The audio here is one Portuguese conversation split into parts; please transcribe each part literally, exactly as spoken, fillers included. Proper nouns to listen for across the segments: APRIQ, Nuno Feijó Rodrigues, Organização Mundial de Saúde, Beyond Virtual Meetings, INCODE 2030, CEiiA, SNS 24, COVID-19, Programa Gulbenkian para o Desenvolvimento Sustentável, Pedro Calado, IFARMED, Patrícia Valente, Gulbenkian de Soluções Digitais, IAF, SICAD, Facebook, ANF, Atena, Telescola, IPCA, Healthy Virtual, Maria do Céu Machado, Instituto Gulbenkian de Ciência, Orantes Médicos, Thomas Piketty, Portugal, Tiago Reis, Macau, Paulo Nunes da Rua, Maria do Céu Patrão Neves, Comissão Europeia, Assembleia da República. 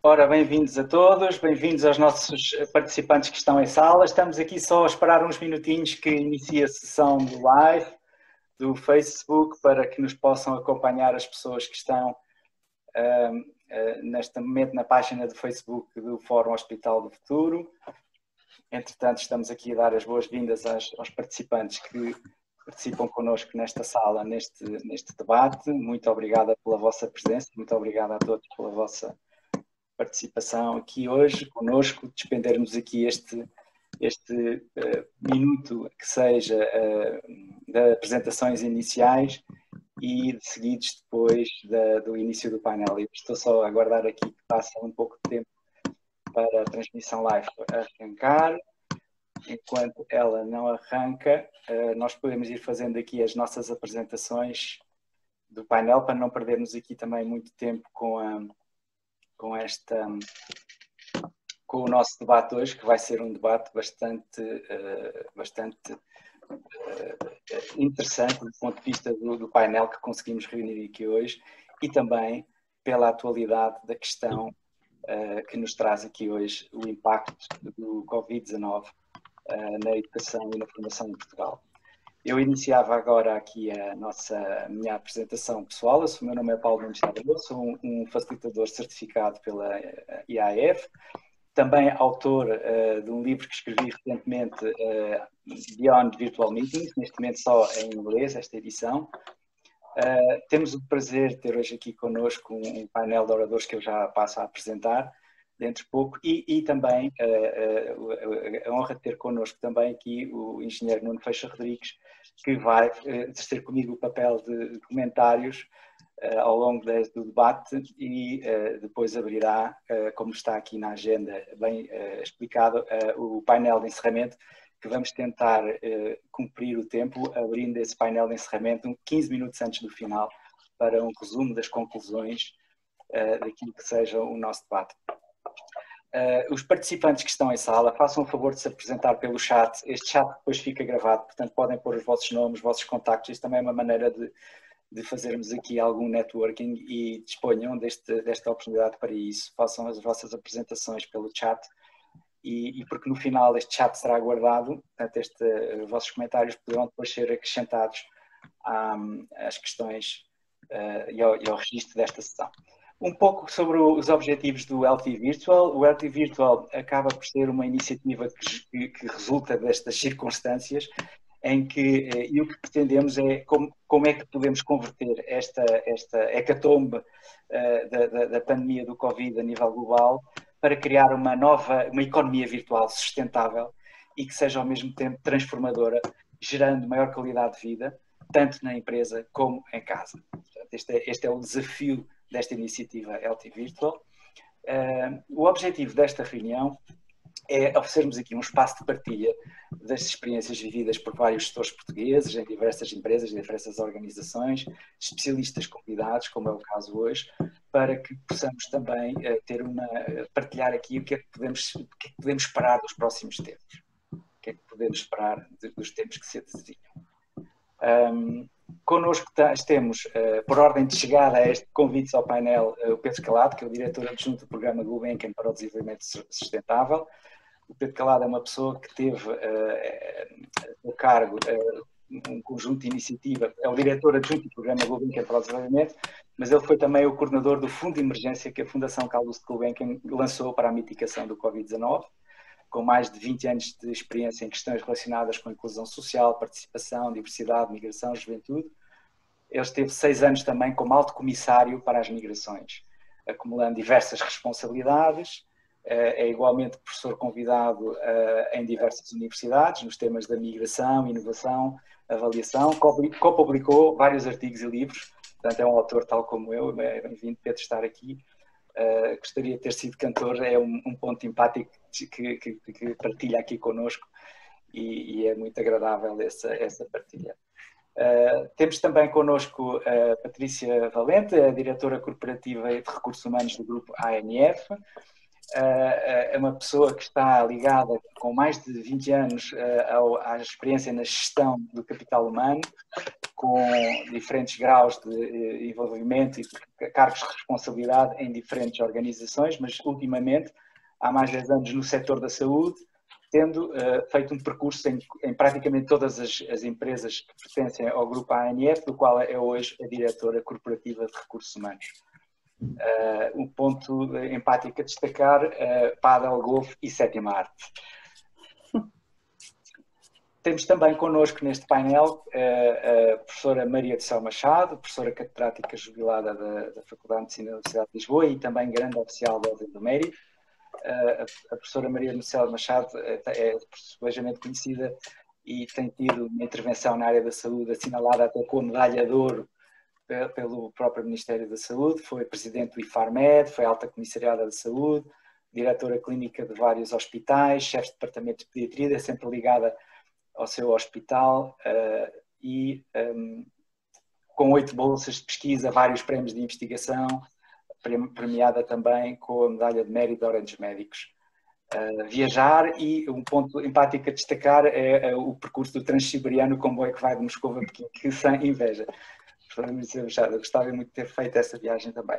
Ora, bem-vindos a todos, bem-vindos aos nossos participantes que estão em sala. Estamos aqui só a esperar uns minutinhos que inicie a sessão do live do Facebook para que nos possam acompanhar as pessoas que estão uh, uh, neste momento na página do Facebook do Fórum Hospital do Futuro. Entretanto, estamos aqui a dar as boas-vindas aos, aos participantes que participam connosco nesta sala, neste, neste debate. Muito obrigada pela vossa presença, muito obrigada a todos pela vossa participação aqui hoje conosco, despendermos aqui este, este uh, minuto que seja uh, de apresentações iniciais e de seguidos depois da, do início do painel. Eu estou só a aguardar aqui que passa um pouco de tempo para a transmissão live arrancar. Enquanto ela não arranca, uh, nós podemos ir fazendo aqui as nossas apresentações do painel para não perdermos aqui também muito tempo com a com esta, com o nosso debate hoje, que vai ser um debate bastante, bastante interessante do ponto de vista do, do painel que conseguimos reunir aqui hoje e também pela atualidade da questão que nos traz aqui hoje o impacto do Covid dezanove na educação e na formação em Portugal. Eu iniciava agora aqui a nossa a minha apresentação pessoal. O meu nome é Paulo Nunes da Rua, sou um, um facilitador certificado pela I A F, também autor uh, de um livro que escrevi recentemente, uh, Beyond Virtual Meetings, neste momento só em inglês, esta edição. Uh, temos o prazer de ter hoje aqui connosco um, um painel de oradores que eu já passo a apresentar dentro de pouco, e, e também uh, uh, a honra de ter connosco também aqui o engenheiro Nuno Feijó Rodrigues, que vai exercer uh, comigo o papel de comentários uh, ao longo de, do debate e uh, depois abrirá, uh, como está aqui na agenda bem uh, explicado, uh, o painel de encerramento, que vamos tentar uh, cumprir o tempo, abrindo esse painel de encerramento quinze minutos antes do final, para um resumo das conclusões uh, daquilo que seja o nosso debate. Uh, os participantes que estão em sala, façam o favor de se apresentar pelo chat. Este chat depois fica gravado, portanto podem pôr os vossos nomes, os vossos contactos. Isto também é uma maneira de, de fazermos aqui algum networking e disponham deste, desta oportunidade para isso. Façam as vossas apresentações pelo chat e, e porque no final este chat será guardado, portanto este, os vossos comentários poderão depois ser acrescentados à, às questões uh, e, ao, e ao registro desta sessão. Um pouco sobre os objetivos do Healthy Virtual. O Healthy Virtual acaba por ser uma iniciativa que, que resulta destas circunstâncias em que, e o que pretendemos é como, como é que podemos converter esta, esta hecatombe uh, da, da pandemia do Covid a nível global para criar uma nova, uma economia virtual sustentável e que seja ao mesmo tempo transformadora, gerando maior qualidade de vida, tanto na empresa como em casa. Portanto, este, é, este é o desafio desta iniciativa Healthy Virtual. Uh, o objetivo desta reunião é oferecermos aqui um espaço de partilha das experiências vividas por vários gestores portugueses, em diversas empresas, em diversas organizações, especialistas convidados, como é o caso hoje, para que possamos também uh, ter uma, uh, partilhar aqui o que é que podemos, o que é que podemos esperar dos próximos tempos, o que é que podemos esperar de, dos tempos que se desenham. Um, Connosco temos, uh, por ordem de chegada a este convite ao painel, uh, o Pedro Calado, que é o diretor adjunto do Programa Gulbenkian para o Desenvolvimento Sustentável. O Pedro Calado é uma pessoa que teve uh, o cargo, uh, um conjunto de iniciativa, é o diretor adjunto do Programa Gulbenkian para o Desenvolvimento, mas ele foi também o coordenador do Fundo de Emergência que a Fundação Calouste Gulbenkian lançou para a mitigação do Covid dezanove, com mais de vinte anos de experiência em questões relacionadas com inclusão social, participação, diversidade, migração, juventude. Ele esteve seis anos também como alto comissário para as migrações, acumulando diversas responsabilidades. É igualmente professor convidado em diversas universidades, nos temas da migração, inovação, avaliação. Co-publicou vários artigos e livros, portanto é um autor tal como eu. Bem-vindo, Pedro, estar aqui. Uh, gostaria de ter sido cantor, é um, um ponto empático que, que, que partilha aqui connosco e, e é muito agradável essa, essa partilha. Uh, temos também connosco a Patrícia Valente, a diretora corporativa de recursos humanos do grupo A N F, uh, é uma pessoa que está ligada com mais de vinte anos uh, ao, à experiência na gestão do capital humano, com diferentes graus de envolvimento e cargos de responsabilidade em diferentes organizações, mas ultimamente, há mais de dez anos no setor da saúde, tendo uh, feito um percurso em, em praticamente todas as, as empresas que pertencem ao grupo A N F, do qual é hoje a diretora corporativa de recursos humanos. Uh, um ponto empático a destacar, uh, pádel, golfe e sétima arte. Temos também connosco neste painel a, a professora Maria do Céu Machado, professora catedrática jubilada da, da Faculdade de Medicina da Universidade de Lisboa e também grande oficial da Ordem do Mérito. A, a professora Maria do Céu Machado é suavemente conhecida e tem tido uma intervenção na área da saúde assinalada até com a medalha de ouro pelo próprio Ministério da Saúde, foi presidente do IFARMED, foi alta comissariada da saúde, diretora clínica de vários hospitais, chefe de departamento de pediatria, é sempre ligada ao seu hospital uh, e um, com oito bolsas de pesquisa, vários prémios de investigação, premiada também com a medalha de mérito de Orantes Médicos. Uh, viajar, e um ponto empático a destacar é uh, o percurso do Transiberiano, comboio que vai de Moscou a Pequim, que sem inveja. Eu gostava muito de ter feito essa viagem também.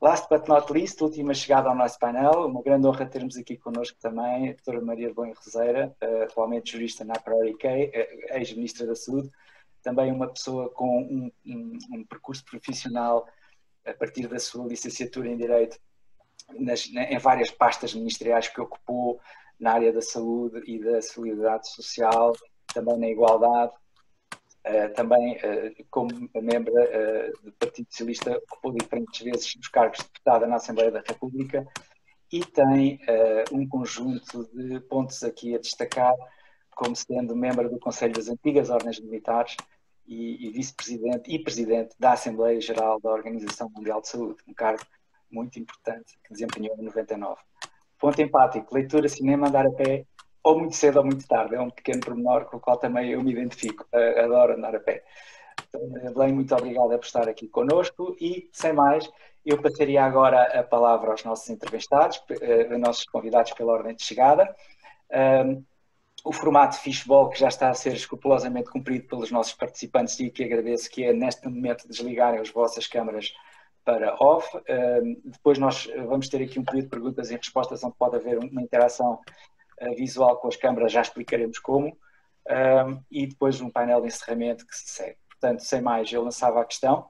Last but not least, última chegada ao nosso painel, uma grande honra termos aqui connosco também a doutora Maria Bonho-Roseira, atualmente jurista na APRIQ, ex-ministra da Saúde, também uma pessoa com um, um, um percurso profissional a partir da sua licenciatura em Direito nas, na, em várias pastas ministeriais que ocupou na área da saúde e da solidariedade social, também na igualdade. Uh, também, uh, como membro uh, do Partido Socialista, ocupou diferentes vezes os cargos de deputada na Assembleia da República e tem uh, um conjunto de pontos aqui a destacar, como sendo membro do Conselho das Antigas Ordens Militares e, e vice-presidente e presidente da Assembleia Geral da Organização Mundial de Saúde, um cargo muito importante que desempenhou em noventa e nove. Ponto empático, leitura, cinema, andar a pé, ou muito cedo ou muito tarde, é um pequeno pormenor com o qual também eu me identifico, adoro andar a pé. Belém, muito obrigada por estar aqui connosco e, sem mais, eu passaria agora a palavra aos nossos entrevistados, aos nossos convidados pela ordem de chegada. O formato fishbowl, que já está a ser escrupulosamente cumprido pelos nossos participantes e que agradeço, que é neste momento desligarem as vossas câmaras para off. Depois nós vamos ter aqui um período de perguntas e respostas onde pode haver uma interação visual com as câmaras, já explicaremos como, um, e depois um painel de encerramento que se segue. Portanto, sem mais, eu lançava a questão,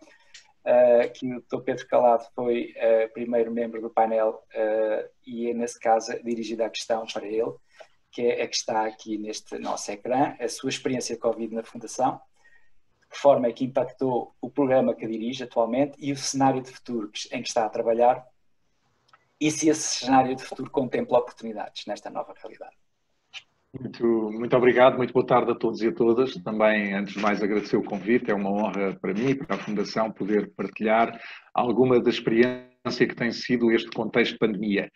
uh, que o doutor Pedro Calado foi uh, primeiro membro do painel uh, e é, nesse caso, dirigida a questão para ele, que é a que está aqui neste nosso ecrã, a sua experiência de Covid na Fundação, de que forma é que impactou o programa que dirige atualmente e o cenário de futuro em que está a trabalhar, e se esse cenário de futuro contempla oportunidades nesta nova realidade. Muito, muito obrigado, muito boa tarde a todos e a todas. Também, antes de mais, agradecer o convite. É uma honra para mim e para a Fundação poder partilhar alguma da experiência que tem sido este contexto de pandemia.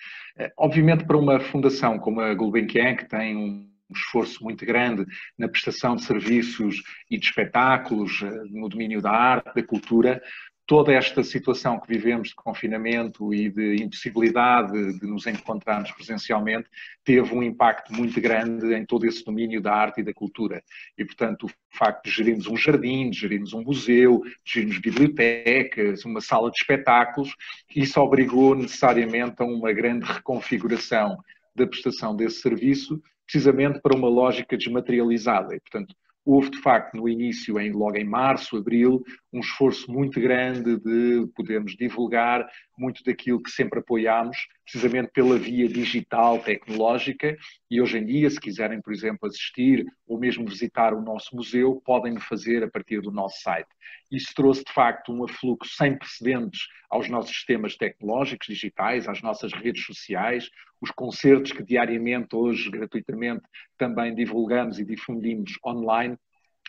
Obviamente, para uma fundação como a Gulbenkian, que tem um um esforço muito grande na prestação de serviços e de espetáculos, no domínio da arte, da cultura, toda esta situação que vivemos de confinamento e de impossibilidade de nos encontrarmos presencialmente teve um impacto muito grande em todo esse domínio da arte e da cultura. E, portanto, o facto de gerirmos um jardim, de gerirmos um museu, de gerirmos bibliotecas, uma sala de espetáculos, isso obrigou necessariamente a uma grande reconfiguração da prestação desse serviço, precisamente para uma lógica desmaterializada. E, portanto, houve, de facto, no início, em, logo em março, abril, um esforço muito grande de podermos divulgar muito daquilo que sempre apoiámos, precisamente pela via digital, tecnológica, e hoje em dia, se quiserem, por exemplo, assistir ou mesmo visitar o nosso museu, podem fazer a partir do nosso site. Isso trouxe, de facto, um afluxo sem precedentes aos nossos sistemas tecnológicos, digitais, às nossas redes sociais, os concertos que diariamente, hoje, gratuitamente, também divulgamos e difundimos online,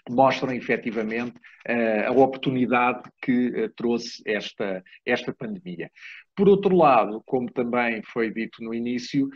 mostram efetivamente a oportunidade que trouxe esta, esta pandemia. Por outro lado, como também foi dito no início,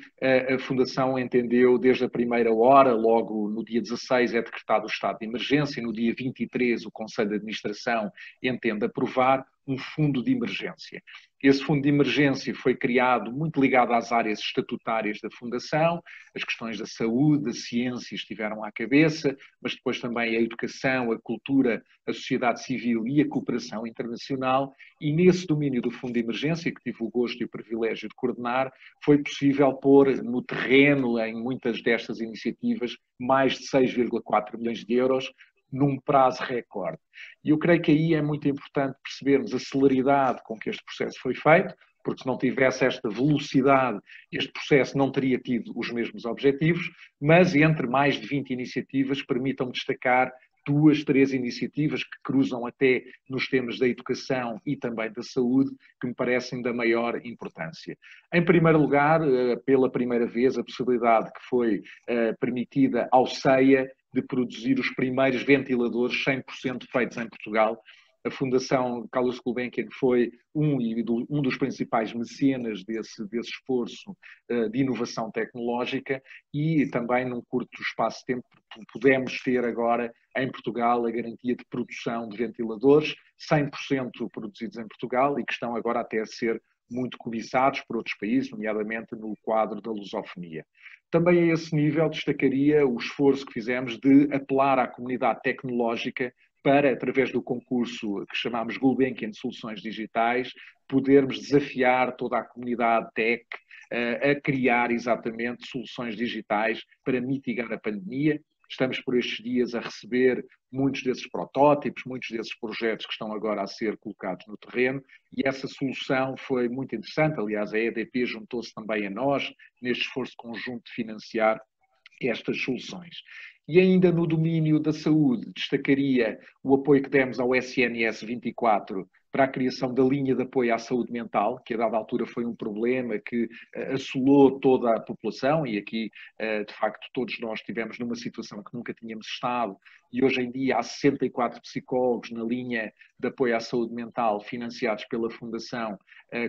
a Fundação entendeu desde a primeira hora, logo no dia dezasseis é decretado o estado de emergência, no dia vinte e três o Conselho de Administração entende aprovar um fundo de emergência. Esse fundo de emergência foi criado muito ligado às áreas estatutárias da Fundação, as questões da saúde, da ciência estiveram à cabeça, mas depois também a educação, a cultura, a sociedade civil e a cooperação internacional, e nesse domínio do fundo de emergência, que tive o gosto e o privilégio de coordenar, foi possível pôr no terreno, em muitas destas iniciativas, mais de seis vírgula quatro milhões de euros, num prazo recorde. E eu creio que aí é muito importante percebermos a celeridade com que este processo foi feito, porque se não tivesse esta velocidade, este processo não teria tido os mesmos objetivos, mas entre mais de vinte iniciativas, permitam-me destacar duas, três iniciativas que cruzam até nos temas da educação e também da saúde, que me parecem da maior importância. Em primeiro lugar, pela primeira vez, a possibilidade que foi permitida ao CEiiA de produzir os primeiros ventiladores cem por cento feitos em Portugal. A Fundação Calouste Gulbenkian foi um, um dos principais mecenas desse, desse esforço de inovação tecnológica e também num curto espaço de tempo pudemos ter agora em Portugal a garantia de produção de ventiladores cem por cento produzidos em Portugal e que estão agora até a ser muito cobiçados por outros países, nomeadamente no quadro da lusofonia. Também a esse nível destacaria o esforço que fizemos de apelar à comunidade tecnológica para, através do concurso que chamámos Gulbenkian de Soluções Digitais, podermos desafiar toda a comunidade tech a criar exatamente soluções digitais para mitigar a pandemia. Estamos por estes dias a receber muitos desses protótipos, muitos desses projetos que estão agora a ser colocados no terreno e essa solução foi muito interessante. Aliás, a E D P juntou-se também a nós neste esforço conjunto de financiar estas soluções. E ainda no domínio da saúde, destacaria o apoio que demos ao S N S vinte e quatro para a criação da linha de apoio à saúde mental, que a dada altura foi um problema que assolou toda a população e aqui, de facto, todos nós estivemos numa situação que nunca tínhamos estado e hoje em dia há sessenta e quatro psicólogos na linha de apoio à saúde mental financiados pela Fundação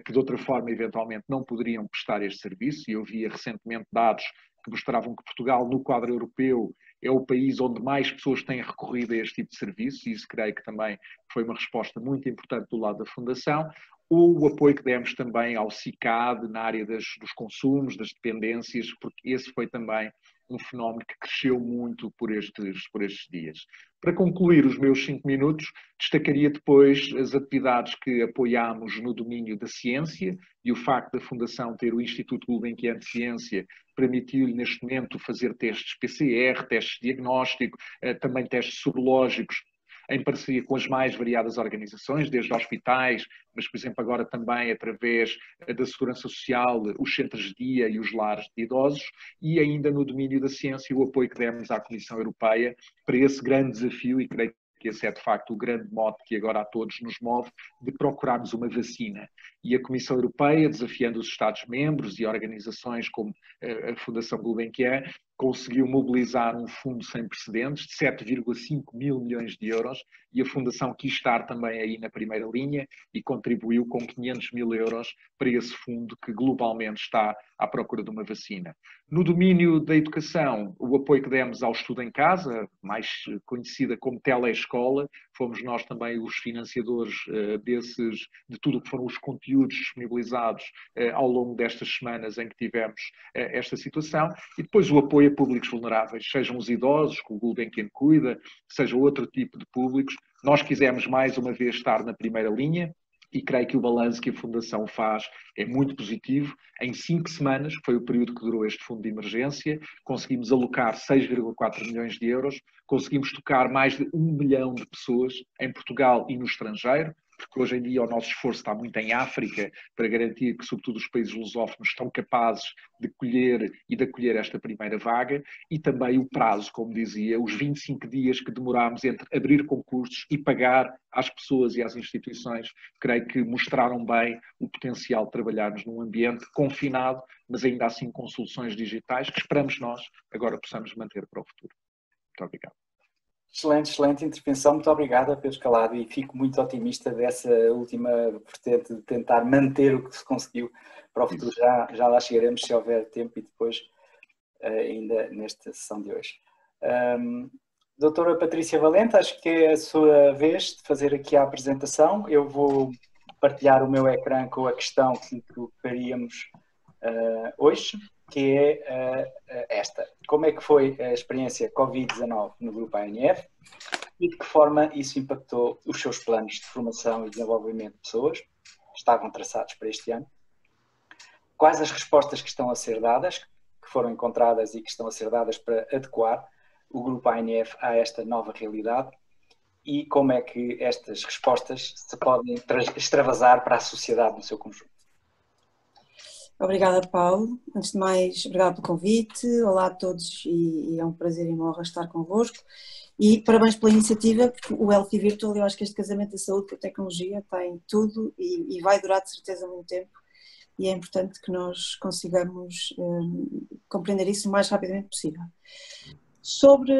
que de outra forma eventualmente não poderiam prestar este serviço e eu via recentemente dados que mostravam que Portugal, no quadro europeu, é o país onde mais pessoas têm recorrido a este tipo de serviço, e isso creio que também foi uma resposta muito importante do lado da Fundação, ou o apoio que demos também ao SICAD na área das, dos consumos, das dependências, porque esse foi também um fenómeno que cresceu muito por estes, por estes dias. Para concluir os meus cinco minutos, destacaria depois as atividades que apoiámos no domínio da ciência e o facto da Fundação ter o Instituto Gulbenkian de Ciência permitiu-lhe neste momento fazer testes P C R, testes de diagnóstico, também testes sorológicos, em parceria com as mais variadas organizações, desde hospitais, mas por exemplo agora também através da Segurança Social, os centros de dia e os lares de idosos, e ainda no domínio da ciência o apoio que demos à Comissão Europeia para esse grande desafio, e creio que esse é de facto o grande mote que agora a todos nos move, de procurarmos uma vacina. E a Comissão Europeia, desafiando os Estados-membros e organizações como a Fundação Gulbenkian, conseguiu mobilizar um fundo sem precedentes de sete vírgula cinco mil milhões de euros e a Fundação quis estar também aí na primeira linha e contribuiu com quinhentos mil euros para esse fundo que globalmente está à procura de uma vacina. No domínio da educação, o apoio que demos ao Estudo em Casa, mais conhecida como Telescola, fomos nós também os financiadores desses, de tudo o que foram os conteúdos disponibilizados ao longo destas semanas em que tivemos esta situação e depois o apoio públicos vulneráveis, sejam os idosos, que o Gulbenkian cuida, seja outro tipo de públicos. Nós quisemos mais uma vez estar na primeira linha e creio que o balanço que a Fundação faz é muito positivo. Em cinco semanas, que foi o período que durou este fundo de emergência, conseguimos alocar seis vírgula quatro milhões de euros, conseguimos tocar mais de um milhão de pessoas em Portugal e no estrangeiro, porque hoje em dia o nosso esforço está muito em África para garantir que, sobretudo, os países lusófonos estão capazes de colher e de acolher esta primeira vaga e também o prazo, como dizia, os vinte e cinco dias que demorámos entre abrir concursos e pagar às pessoas e às instituições, creio que mostraram bem o potencial de trabalharmos num ambiente confinado, mas ainda assim com soluções digitais que esperamos nós agora possamos manter para o futuro. Muito obrigado. Excelente, excelente intervenção. Muito obrigada, Pedro Calado, e fico muito otimista dessa última vertente de tentar manter o que se conseguiu para o futuro. Já, já lá chegaremos, se houver tempo, e depois ainda nesta sessão de hoje. Um, doutora Patrícia Valente, acho que é a sua vez de fazer aqui a apresentação. Eu vou partilhar o meu ecrã com a questão que faríamos uh, hoje, que é uh, esta. Como é que foi a experiência covid dezenove no grupo A N F e de que forma isso impactou os seus planos de formação e desenvolvimento de pessoas, estavam traçados para este ano? Quais as respostas que estão a ser dadas, que foram encontradas e que estão a ser dadas para adequar o grupo A N F a esta nova realidade? E como é que estas respostas se podem extravasar para a sociedade no seu conjunto? Obrigada, Paulo. Antes de mais, obrigado pelo convite. Olá a todos e, e é um prazer e uma honra estar convosco. E parabéns pela iniciativa, porque o Healthy Virtual, eu acho que este casamento da saúde com a tecnologia tem tudo e, e vai durar de certeza muito tempo. E é importante que nós consigamos um, compreender isso o mais rapidamente possível. Sobre,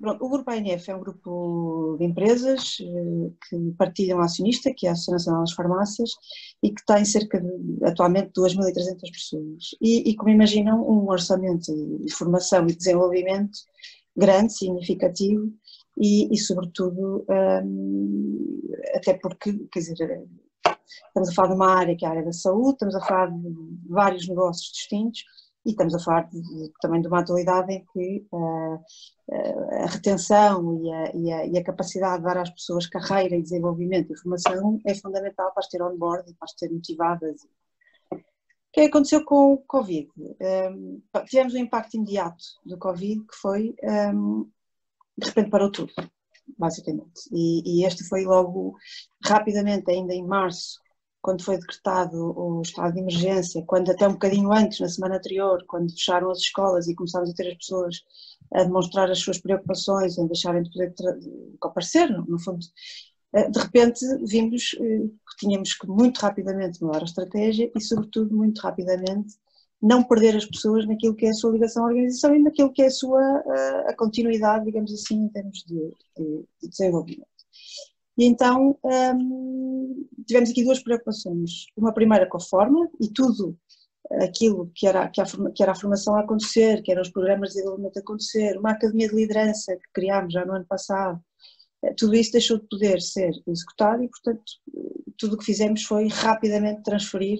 pronto, o grupo A N F é um grupo de empresas que partilham a acionista, que é a Associação Nacional das Farmácias, e que tem cerca de, atualmente, duas mil e trezentas pessoas. E, e como imaginam, um orçamento de formação e desenvolvimento grande, significativo e, e sobretudo, hum, até porque, quer dizer, estamos a falar de uma área que é a área da saúde, estamos a falar de vários negócios distintos, e estamos a falar de, de, também de uma atualidade em que uh, uh, a retenção e a, e, a, e a capacidade de dar às pessoas carreira e desenvolvimento e formação é fundamental para as ter on-board e para as ter motivadas. O que aconteceu com o Covid? Um, tivemos um impacto imediato do Covid que foi, um, de repente parou tudo, basicamente. E, e este foi logo, rapidamente, ainda em março, quando foi decretado o estado de emergência, quando até um bocadinho antes, na semana anterior, quando fecharam as escolas e começámos a ter as pessoas a demonstrar as suas preocupações, em deixarem de poder comparecer, no fundo, de repente vimos que tínhamos que muito rapidamente mudar a estratégia e, sobretudo, muito rapidamente não perder as pessoas naquilo que é a sua ligação à organização e naquilo que é a sua a continuidade, digamos assim, em termos de, de, de desenvolvimento. E então hum, tivemos aqui duas preocupações, uma primeira com a forma e tudo aquilo que era, que, a, que era a formação a acontecer, que eram os programas de desenvolvimento a acontecer, uma academia de liderança que criámos já no ano passado, tudo isso deixou de poder ser executado e portanto tudo o que fizemos foi rapidamente transferir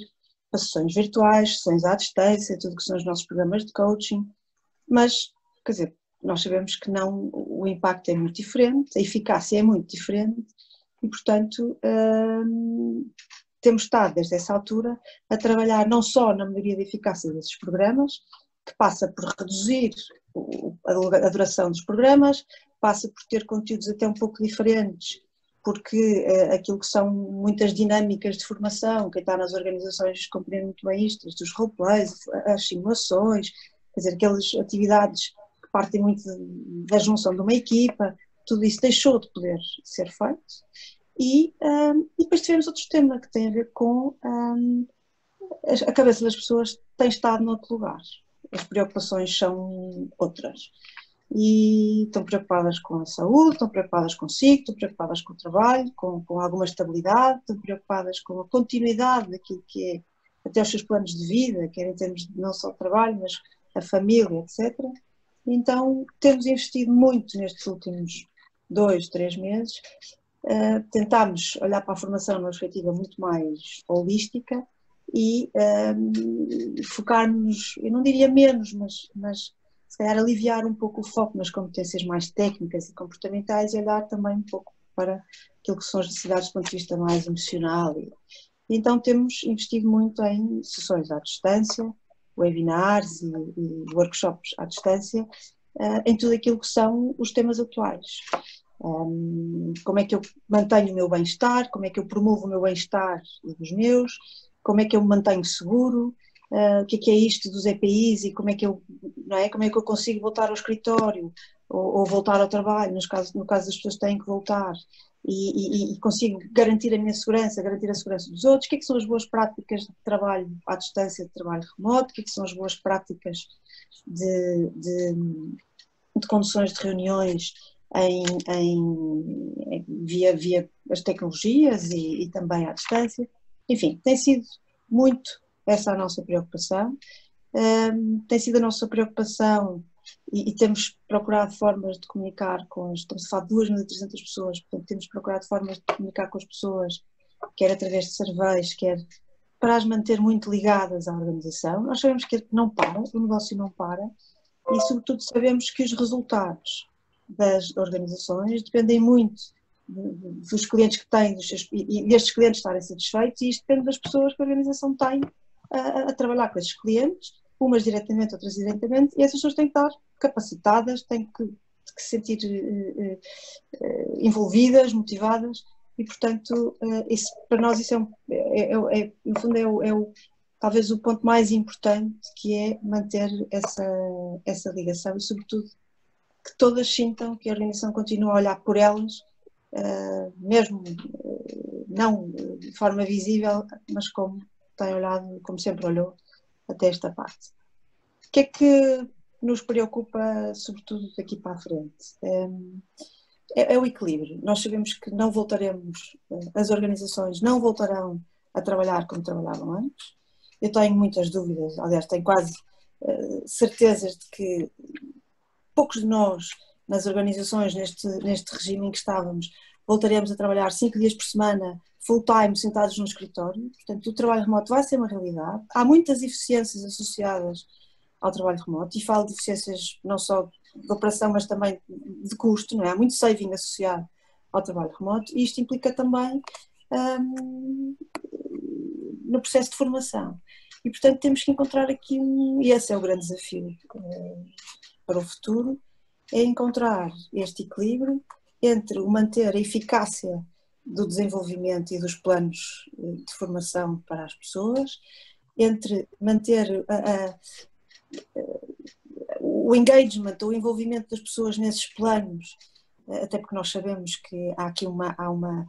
para sessões virtuais, sessões à distância, tudo o que são os nossos programas de coaching, mas quer dizer, nós sabemos que não, o impacto é muito diferente, a eficácia é muito diferente e, portanto, hum, temos estado desde essa altura a trabalhar não só na melhoria da eficácia desses programas, que passa por reduzir a duração dos programas, passa por ter conteúdos até um pouco diferentes, porque uh, aquilo que são muitas dinâmicas de formação, quem está nas organizações compreende muito bem isto, os roleplays, as simulações, quer dizer, aquelas atividades partem muito da junção de uma equipa, tudo isso deixou de poder ser feito. E, um, e depois tivemos outro tema que tem a ver com um, a cabeça das pessoas tem estado noutro lugar, as preocupações são outras. E estão preocupadas com a saúde, estão preocupadas consigo, estão preocupadas com o trabalho, com, com alguma estabilidade, estão preocupadas com a continuidade daquilo que é até os seus planos de vida, quer em termos de não só o trabalho, mas a família, etcétera. Então, temos investido muito nestes últimos dois, três meses, uh, tentámos olhar para a formação numa perspectiva muito mais holística e uh, focar-nos, eu não diria menos, mas, mas se calhar aliviar um pouco o foco nas competências mais técnicas e comportamentais e olhar também um pouco para aquilo que são as necessidades do ponto de vista mais emocional. E, então, temos investido muito em sessões à distância, webinars e, e workshops à distância, uh, em tudo aquilo que são os temas atuais. Um, como é que eu mantenho o meu bem-estar, como é que eu promovo o meu bem-estar e dos meus, como é que eu me mantenho seguro, uh, o que é que é isto dos E P Is e como é que eu, não é? Como é que eu consigo voltar ao escritório ou, ou voltar ao trabalho, nos casos, no caso das pessoas têm que voltar, e, e, e consigo garantir a minha segurança, garantir a segurança dos outros, o que é que são as boas práticas de trabalho à distância, de trabalho remoto, o que é que são as boas práticas de, de, de conduções de reuniões em, em, via, via as tecnologias e, e também à distância, enfim, tem sido muito essa a nossa preocupação, hum, tem sido a nossa preocupação. E, e temos procurado formas de comunicar com as, estamos a falar de duas mil e trezentas pessoas, portanto temos procurado formas de comunicar com as pessoas quer através de surveys, quer para as manter muito ligadas à organização. Nós sabemos que não para, o negócio não para, e sobretudo sabemos que os resultados das organizações dependem muito dos clientes que têm, dos seus, e destes clientes estarem satisfeitos, e isto depende das pessoas que a organização tem a, a trabalhar com esses clientes, umas diretamente, outras indiretamente, e essas pessoas têm que estar capacitadas, têm que, que se sentir eh, eh, envolvidas, motivadas, e portanto, eh, isso, para nós isso é, um, é, é no fundo é, o, é o, talvez o ponto mais importante, que é manter essa, essa ligação, e sobretudo que todas sintam que a organização continua a olhar por elas, Uh, mesmo uh, não de forma visível, mas como tem olhado, como sempre olhou até esta parte. O que é que nos preocupa sobretudo daqui para a frente? Um, é, é o equilíbrio. Nós sabemos que não voltaremos, as organizações não voltarão a trabalhar como trabalhavam antes. Eu tenho muitas dúvidas, aliás tenho quase uh, certezas de que poucos de nós nas organizações, neste, neste regime em que estávamos, voltaremos a trabalhar cinco dias por semana, full time, sentados no escritório. Portanto, o trabalho remoto vai ser uma realidade. Há muitas eficiências associadas ao trabalho remoto, e falo de eficiências não só de operação, mas também de custo, não é? Há muito saving associado ao trabalho remoto, e isto implica também hum, no processo de formação. E, portanto, temos que encontrar aqui, um, e esse é o grande desafio hum, para o futuro, é encontrar este equilíbrio entre o manter a eficácia do desenvolvimento e dos planos de formação para as pessoas, entre manter a, a, a, o engagement, o envolvimento das pessoas nesses planos, até porque nós sabemos que há aqui uma, há uma,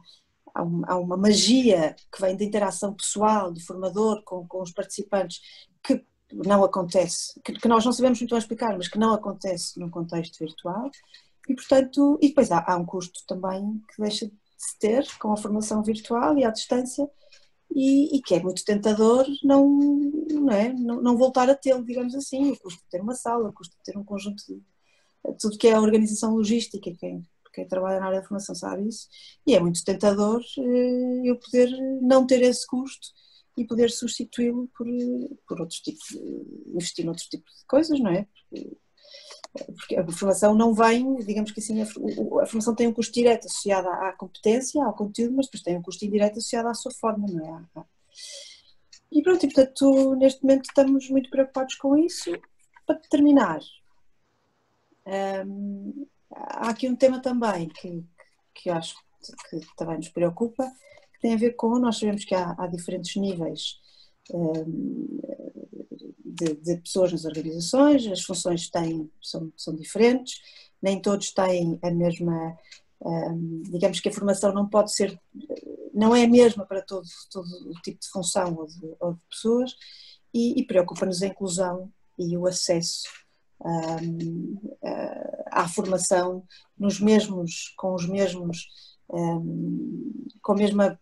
há uma, há uma magia que vem da interação pessoal do formador com, com os participantes, que não acontece, que nós não sabemos muito bem explicar, mas que não acontece num contexto virtual, e portanto, e depois há, há um custo também que deixa de se ter com a formação virtual e à distância, e, e que é muito tentador não, não, é? não, não voltar a tê-lo, digamos assim. O custo de ter uma sala, o custo de ter um conjunto de tudo que é a organização logística, quem, quem trabalha na área da formação sabe isso, e é muito tentador eu poder não ter esse custo e poder substituí-lo por, por outros tipos, investir noutros tipos de coisas, não é? Porque a formação não vem, digamos que assim, a, a formação tem um custo direto associado à competência, ao conteúdo, mas depois tem um custo indireto associado à sua forma, não é? E pronto, e portanto, neste momento estamos muito preocupados com isso. Para terminar, hum, há aqui um tema também que, que eu acho que também nos preocupa, tem a ver com, nós sabemos que há, há diferentes níveis um, de, de pessoas nas organizações, as funções têm, são, são diferentes, nem todos têm a mesma, um, digamos que a formação não pode ser, não é a mesma para todo, todo o tipo de função ou de, ou de pessoas, e, e preocupa-nos a inclusão e o acesso um, à formação nos mesmos, com os mesmos, um, com a mesma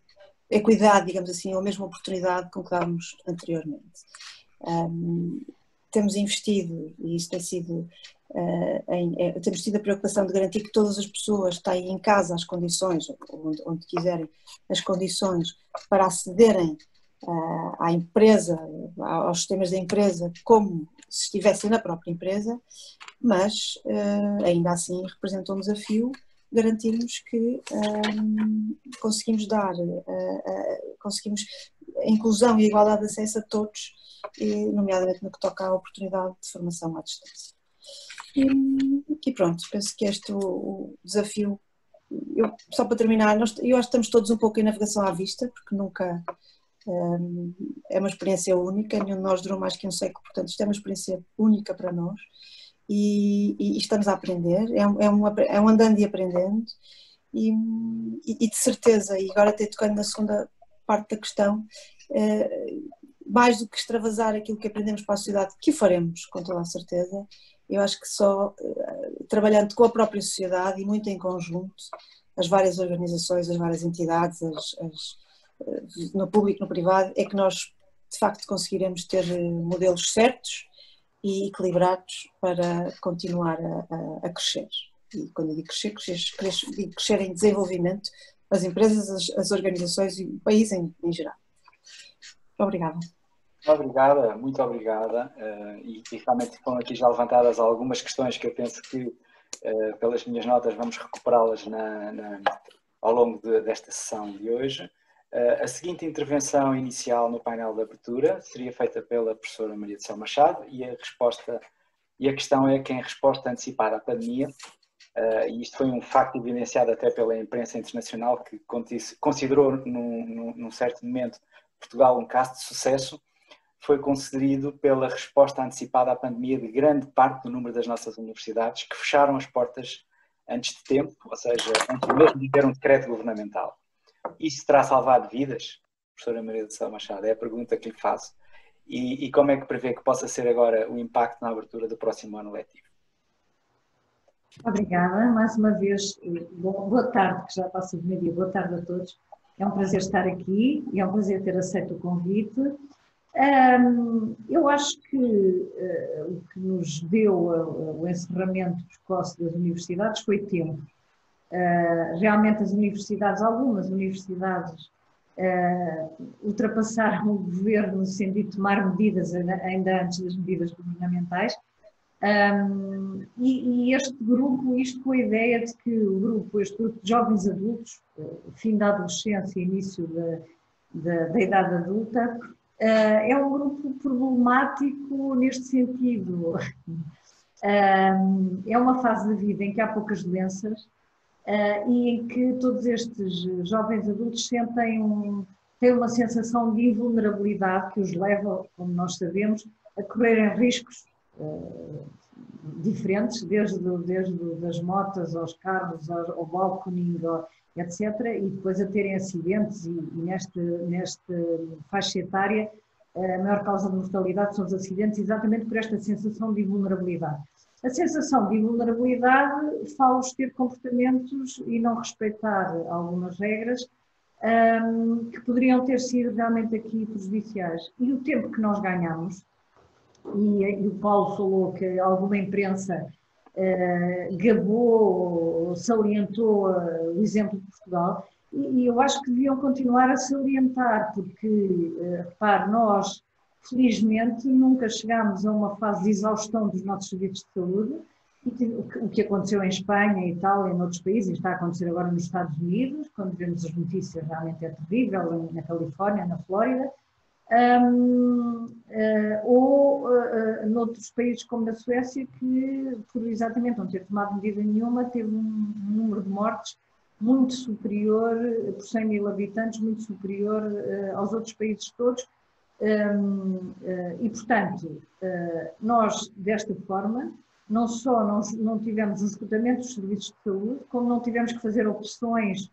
equidade, digamos assim, ou a mesma oportunidade que colocámos anteriormente. Um, temos investido, e isso tem sido, uh, em, é, temos tido a preocupação de garantir que todas as pessoas têm em casa as condições, onde, onde quiserem, as condições para acederem uh, à empresa, aos sistemas da empresa, como se estivessem na própria empresa, mas uh, ainda assim representa um desafio garantirmos que um, conseguimos dar, uh, uh, conseguimos a inclusão e a igualdade de acesso a todos, e, nomeadamente no que toca à oportunidade de formação à distância. E, e pronto, penso que este o, o desafio, eu, só para terminar, nós, eu acho que estamos todos um pouco em navegação à vista, porque nunca um, é uma experiência única, nenhum de nós durou mais que um século, portanto isto é uma experiência única para nós. E, e estamos a aprender, é um, é um, é um andando e aprendendo, e, e de certeza, e agora até tocando na segunda parte da questão, eh, mais do que extravasar aquilo que aprendemos para a sociedade, que faremos com toda a certeza, eu acho que só eh, trabalhando com a própria sociedade e muito em conjunto, as várias organizações, as várias entidades, as, as, no público, no privado, é que nós de facto conseguiremos ter modelos certos e equilibrados para continuar a, a, a crescer. E quando eu digo crescer, crescer, crescer, crescer em desenvolvimento, as empresas, as, as organizações e o país em, em geral. Obrigada. Obrigada, muito obrigada, uh, e, e realmente estão aqui já levantadas algumas questões que eu penso que, uh, pelas minhas notas, vamos recuperá-las na, na, ao longo de, desta sessão de hoje. Uh, a seguinte intervenção inicial no painel de abertura seria feita pela professora Maria do Céu Machado, e a resposta, e a questão é que, em resposta antecipada à pandemia, uh, e isto foi um facto evidenciado até pela imprensa internacional, que considerou num, num, num certo momento Portugal um caso de sucesso, foi concedido pela resposta antecipada à pandemia de grande parte do número das nossas universidades, que fecharam as portas antes de tempo, ou seja, antes mesmo de ter um decreto governamental. Isso terá salvado vidas? Professora Maria do Céu Machado, é a pergunta que lhe faço. E, e como é que prevê que possa ser agora o impacto na abertura do próximo ano letivo? Obrigada, mais uma vez, boa tarde, que já passa de meio-dia, boa tarde a todos. É um prazer estar aqui e é um prazer ter aceito o convite. Um, eu acho que uh, o que nos deu uh, o encerramento precoce das universidades foi tempo. Uh, realmente as universidades, algumas universidades, uh, ultrapassaram o governo no sentido de tomar medidas ainda antes das medidas governamentais. Um, e, e este grupo, isto com a ideia de que o grupo, este grupo de jovens adultos, uh, fim da adolescência e início de, de, da idade adulta, Uh, é um grupo problemático neste sentido. Uh, é uma fase da vida em que há poucas doenças uh, e em que todos estes jovens adultos sentem um, têm uma sensação de invulnerabilidade que os leva, como nós sabemos, a correrem riscos uh, diferentes, desde, desde as motas aos carros, ao, ao balconing, etcétera, e depois a terem acidentes, e, e nesta, nesta faixa etária a maior causa de mortalidade são os acidentes, exatamente por esta sensação de vulnerabilidade. A sensação de vulnerabilidade faz-os ter comportamentos e não respeitar algumas regras um, que poderiam ter sido realmente aqui prejudiciais. E o tempo que nós ganhamos, e, e o Paulo falou que alguma imprensa Uh, gabou, salientou uh, o exemplo de Portugal, e, e eu acho que deviam continuar a salientar, porque, uh, repare, nós, felizmente, nunca chegámos a uma fase de exaustão dos nossos serviços de saúde, e o que aconteceu em Espanha, Itália, em outros países, está a acontecer agora nos Estados Unidos, quando vemos as notícias realmente é terrível, na Califórnia, na Flórida, Um, uh, ou uh, uh, noutros países como na Suécia, que por exatamente não ter tomado medida nenhuma teve um número de mortes muito superior, por cem mil habitantes, muito superior uh, aos outros países todos, um, uh, e portanto uh, nós desta forma não só não, não tivemos um esgotamento dos serviços de saúde, como não tivemos que fazer opções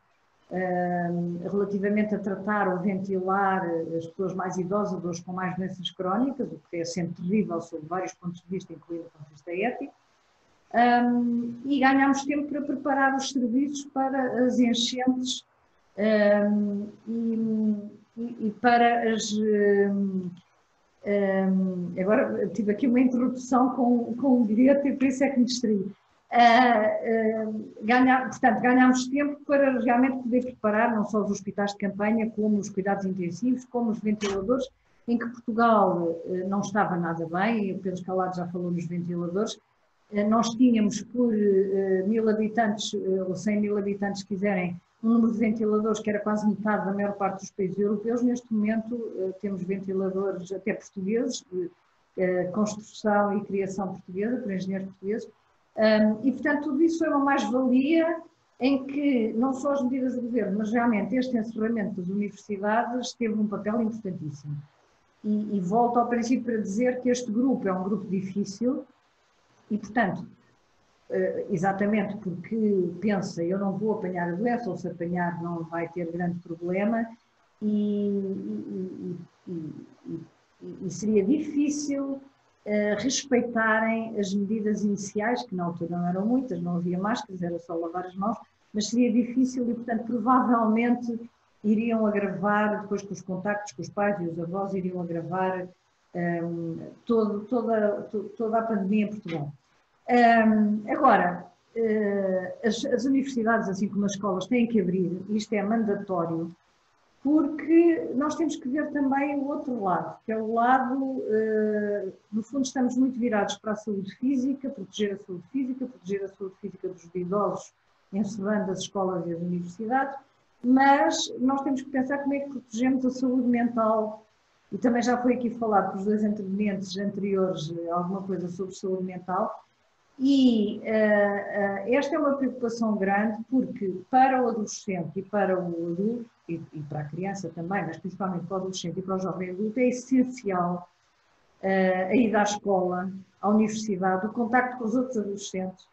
relativamente a tratar ou ventilar as pessoas mais idosas ou com mais doenças crónicas, o que é sempre terrível sob vários pontos de vista, incluindo o ponto de vista ético, um, e ganhámos tempo para preparar os serviços para as enchentes um, e, e para as... Um, um, agora tive aqui uma interrupção com, com o bilhete e por isso é que me distraí. Uh, uh, ganhar, portanto, ganhámos tempo para realmente poder preparar não só os hospitais de campanha, como os cuidados intensivos, como os ventiladores, em que Portugal uh, não estava nada bem, e o Pedro Calado já falou nos ventiladores. Uh, nós tínhamos por uh, mil habitantes, uh, ou cem mil habitantes, se quiserem, um número de ventiladores que era quase metade da maior parte dos países europeus. Neste momento uh, temos ventiladores até portugueses, uh, uh, construção e criação portuguesa, por engenheiros portugueses. Um, e, portanto, tudo isso foi uma mais-valia em que não só as medidas do governo, mas realmente este encerramento das universidades teve um papel importantíssimo. E, e volto ao princípio para dizer que este grupo é um grupo difícil e, portanto, exatamente porque pensa eu não vou apanhar a doença, ou se apanhar não vai ter grande problema, e, e, e, e, e seria difícil respeitarem as medidas iniciais, que na altura não eram muitas, não havia máscaras, era só lavar as mãos, mas seria difícil e, portanto, provavelmente iriam agravar, depois com os contactos com os pais e os avós, iriam agravar um, todo, toda, toda a pandemia em Portugal. Um, agora, as, as universidades, assim como as escolas, têm que abrir, isto é mandatório, porque nós temos que ver também o outro lado, que é o lado, no fundo estamos muito virados para a saúde física, proteger a saúde física, proteger a saúde física dos idosos, encerrando as escolas e as universidades, mas nós temos que pensar como é que protegemos a saúde mental, e também já foi aqui falado pelos dois intervenientes anteriores alguma coisa sobre saúde mental, e uh, uh, esta é uma preocupação grande, porque para o adolescente e para o adulto, e, e para a criança também, mas principalmente para o adolescente e para o jovem adulto, é essencial uh, a ir à escola, à universidade, o contacto com os outros adolescentes,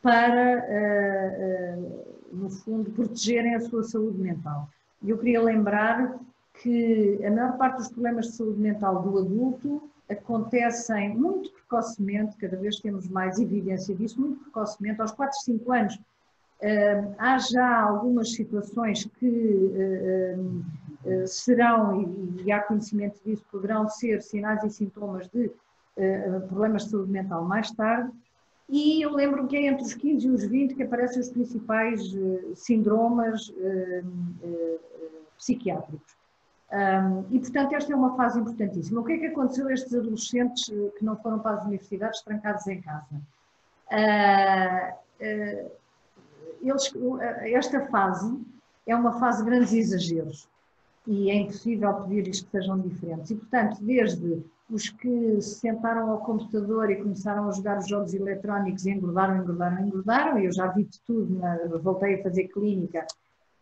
para, uh, uh, no fundo, protegerem a sua saúde mental. E eu queria lembrar que a maior parte dos problemas de saúde mental do adulto acontecem muito precocemente, cada vez temos mais evidência disso, muito precocemente, aos quatro, cinco anos. Uh, há já algumas situações que uh, uh, serão, e, e há conhecimento disso, poderão ser sinais e sintomas de uh, problemas de saúde mental mais tarde, e eu lembro que é entre os quinze e os vinte que aparecem os principais uh, síndromes uh, uh, psiquiátricos. Um, e, portanto, esta é uma fase importantíssima. O que é que aconteceu a estes adolescentes que não foram para as universidades, trancados em casa? Uh, uh, eles, uh, esta fase é uma fase de grandes exageros e é impossível pedir-lhes que sejam diferentes. E, portanto, desde os que se sentaram ao computador e começaram a jogar os jogos eletrónicos e engordaram, engordaram, engordaram, eu já vi de tudo, na, voltei a fazer clínica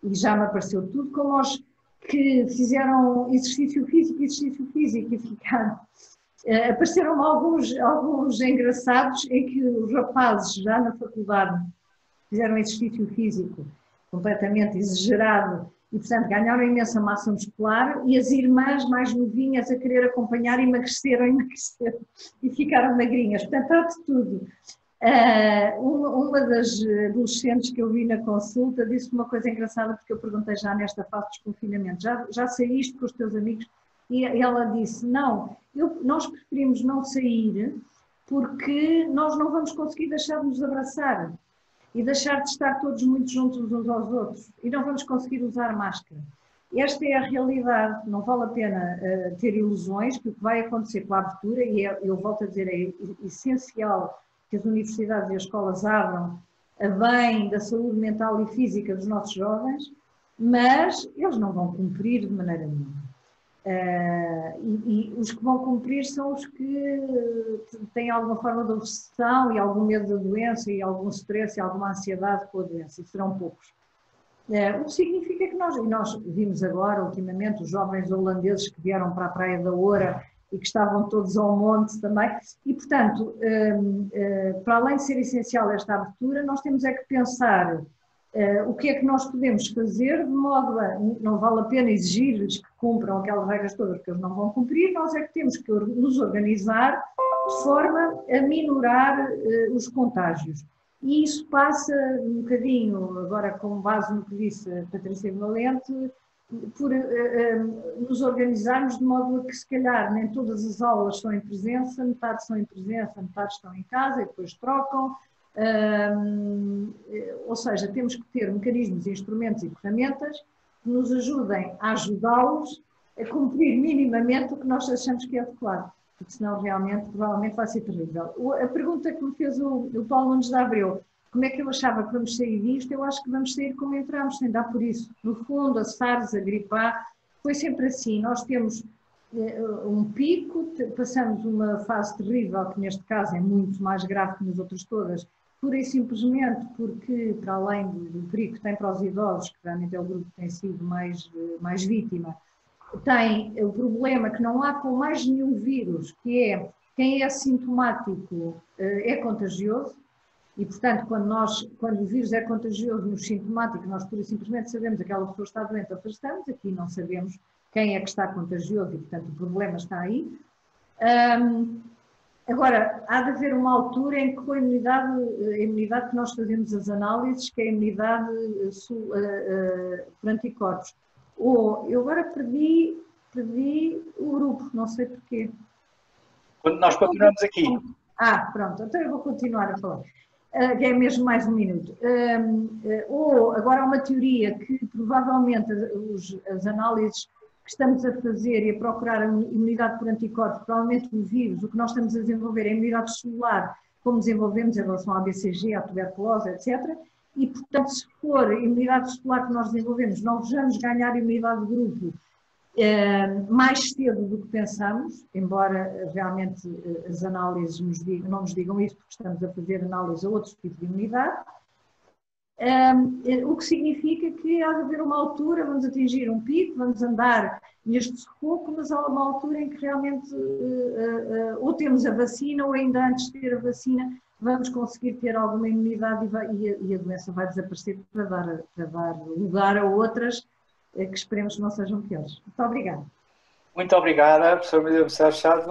e já me apareceu tudo, como aos que fizeram exercício físico, exercício físico e ficaram. Uh, apareceram alguns, alguns engraçados em que os rapazes já na faculdade fizeram exercício físico completamente exagerado e, portanto, ganharam imensa massa muscular, e as irmãs mais novinhas a querer acompanhar emagreceram, emagreceram e ficaram magrinhas. Portanto, há de tudo. Uh, uma, uma das adolescentes que eu vi na consulta disse uma coisa engraçada, porque eu perguntei já nesta fase de desconfinamento, já, já saíste com os teus amigos? E ela disse, não, eu, nós preferimos não sair porque nós não vamos conseguir deixar de nos abraçar e deixar de estar todos muito juntos uns aos outros, e não vamos conseguir usar máscara. Esta é a realidade, não vale a pena uh, ter ilusões, porque o que vai acontecer com a abertura, e é, eu volto a dizer, é essencial que as universidades e as escolas abram a bem da saúde mental e física dos nossos jovens, mas eles não vão cumprir de maneira nenhuma. Uh, e, e os que vão cumprir são os que têm alguma forma de obsessão e algum medo da doença e algum stress e alguma ansiedade com a doença, e serão poucos. Uh, o que significa que nós, e nós vimos agora, ultimamente, os jovens holandeses que vieram para a Praia da Oura e que estavam todos ao monte também, e portanto, para além de ser essencial esta abertura, nós temos é que pensar o que é que nós podemos fazer, de modo a, não vale a pena exigir-lhes que cumpram aquelas regras todas, porque eles não vão cumprir, nós é que temos que nos organizar de forma a minorar os contágios. E isso passa um bocadinho, agora com base no que disse a Patrícia Valente, por uh, uh, nos organizarmos de modo a que, se calhar, nem todas as aulas são em presença, metade são em presença, metade estão em casa e depois trocam. Uh, ou seja, temos que ter mecanismos, instrumentos e ferramentas que nos ajudem a ajudá-los a cumprir minimamente o que nós achamos que é adequado, porque senão realmente, provavelmente, vai ser terrível. O, a pergunta que me fez o, o Paulo Nunes da Rua, como é que eu achava que vamos sair disto? Eu acho que vamos sair como entramos, sem dar por isso. No fundo, a SARS, a gripe A, foi sempre assim. Nós temos um pico, passamos uma fase terrível, que neste caso é muito mais grave que nas outras todas, pura e simplesmente porque, para além do perigo que tem para os idosos, que realmente é o grupo que tem sido mais, mais vítima, tem o problema que não há com mais nenhum vírus, que é quem é assintomático é contagioso. E, portanto, quando, nós, quando o vírus é contagioso nos sintomáticos, nós pura e simplesmente sabemos que aquela pessoa está doente, afastamos, aqui não sabemos quem é que está contagioso e, portanto, o problema está aí. Um, agora, há de haver uma altura em que, com a imunidade, a imunidade que nós fazemos as análises, que é a imunidade uh, uh, por anticorpos. Ou, eu agora perdi, perdi o grupo, não sei porquê. Quando nós continuamos aqui. Ah, pronto, então eu vou continuar a falar. Ganhei mesmo mais um minuto. Ou agora há uma teoria que provavelmente os, as análises que estamos a fazer e a procurar a imunidade por anticorpos, provavelmente o vírus, o que nós estamos a desenvolver é a imunidade celular, como desenvolvemos em relação à B C G, à tuberculose, etcétera. E, portanto, se for a imunidade celular que nós desenvolvemos, não vejamos ganhar imunidade de grupo mais cedo do que pensamos, embora realmente as análises nos digam, não nos digam isso, porque estamos a fazer análise a outros tipos de imunidade, o que significa que há de haver uma altura, vamos atingir um pico, vamos andar neste sufoco, mas há uma altura em que realmente ou temos a vacina ou ainda antes de ter a vacina vamos conseguir ter alguma imunidade e, vai, e, a, e a doença vai desaparecer para dar, para dar lugar a outras que esperemos que não sejam piores. Muito obrigada. Muito obrigada, professora Maria do Céu Machado.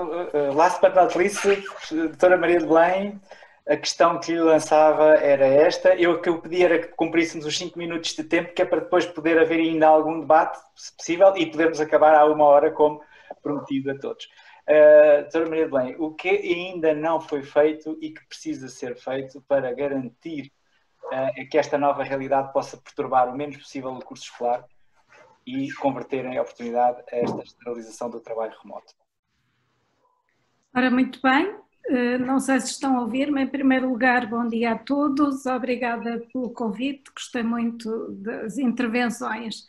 Last but not least, doutora Maria de Belém, a questão que lhe lançava era esta. Eu o que eu pedi era que cumpríssemos os cinco minutos de tempo, que é para depois poder haver ainda algum debate, se possível, e podermos acabar à uma hora, como prometido a todos. Uh, doutora Maria de Belém, o que ainda não foi feito e que precisa ser feito para garantir uh, que esta nova realidade possa perturbar o menos possível o curso escolar e converterem a oportunidade a esta generalização do trabalho remoto? Ora, muito bem, não sei se estão a ouvir, mas em primeiro lugar, bom dia a todos, obrigada pelo convite, gostei muito das intervenções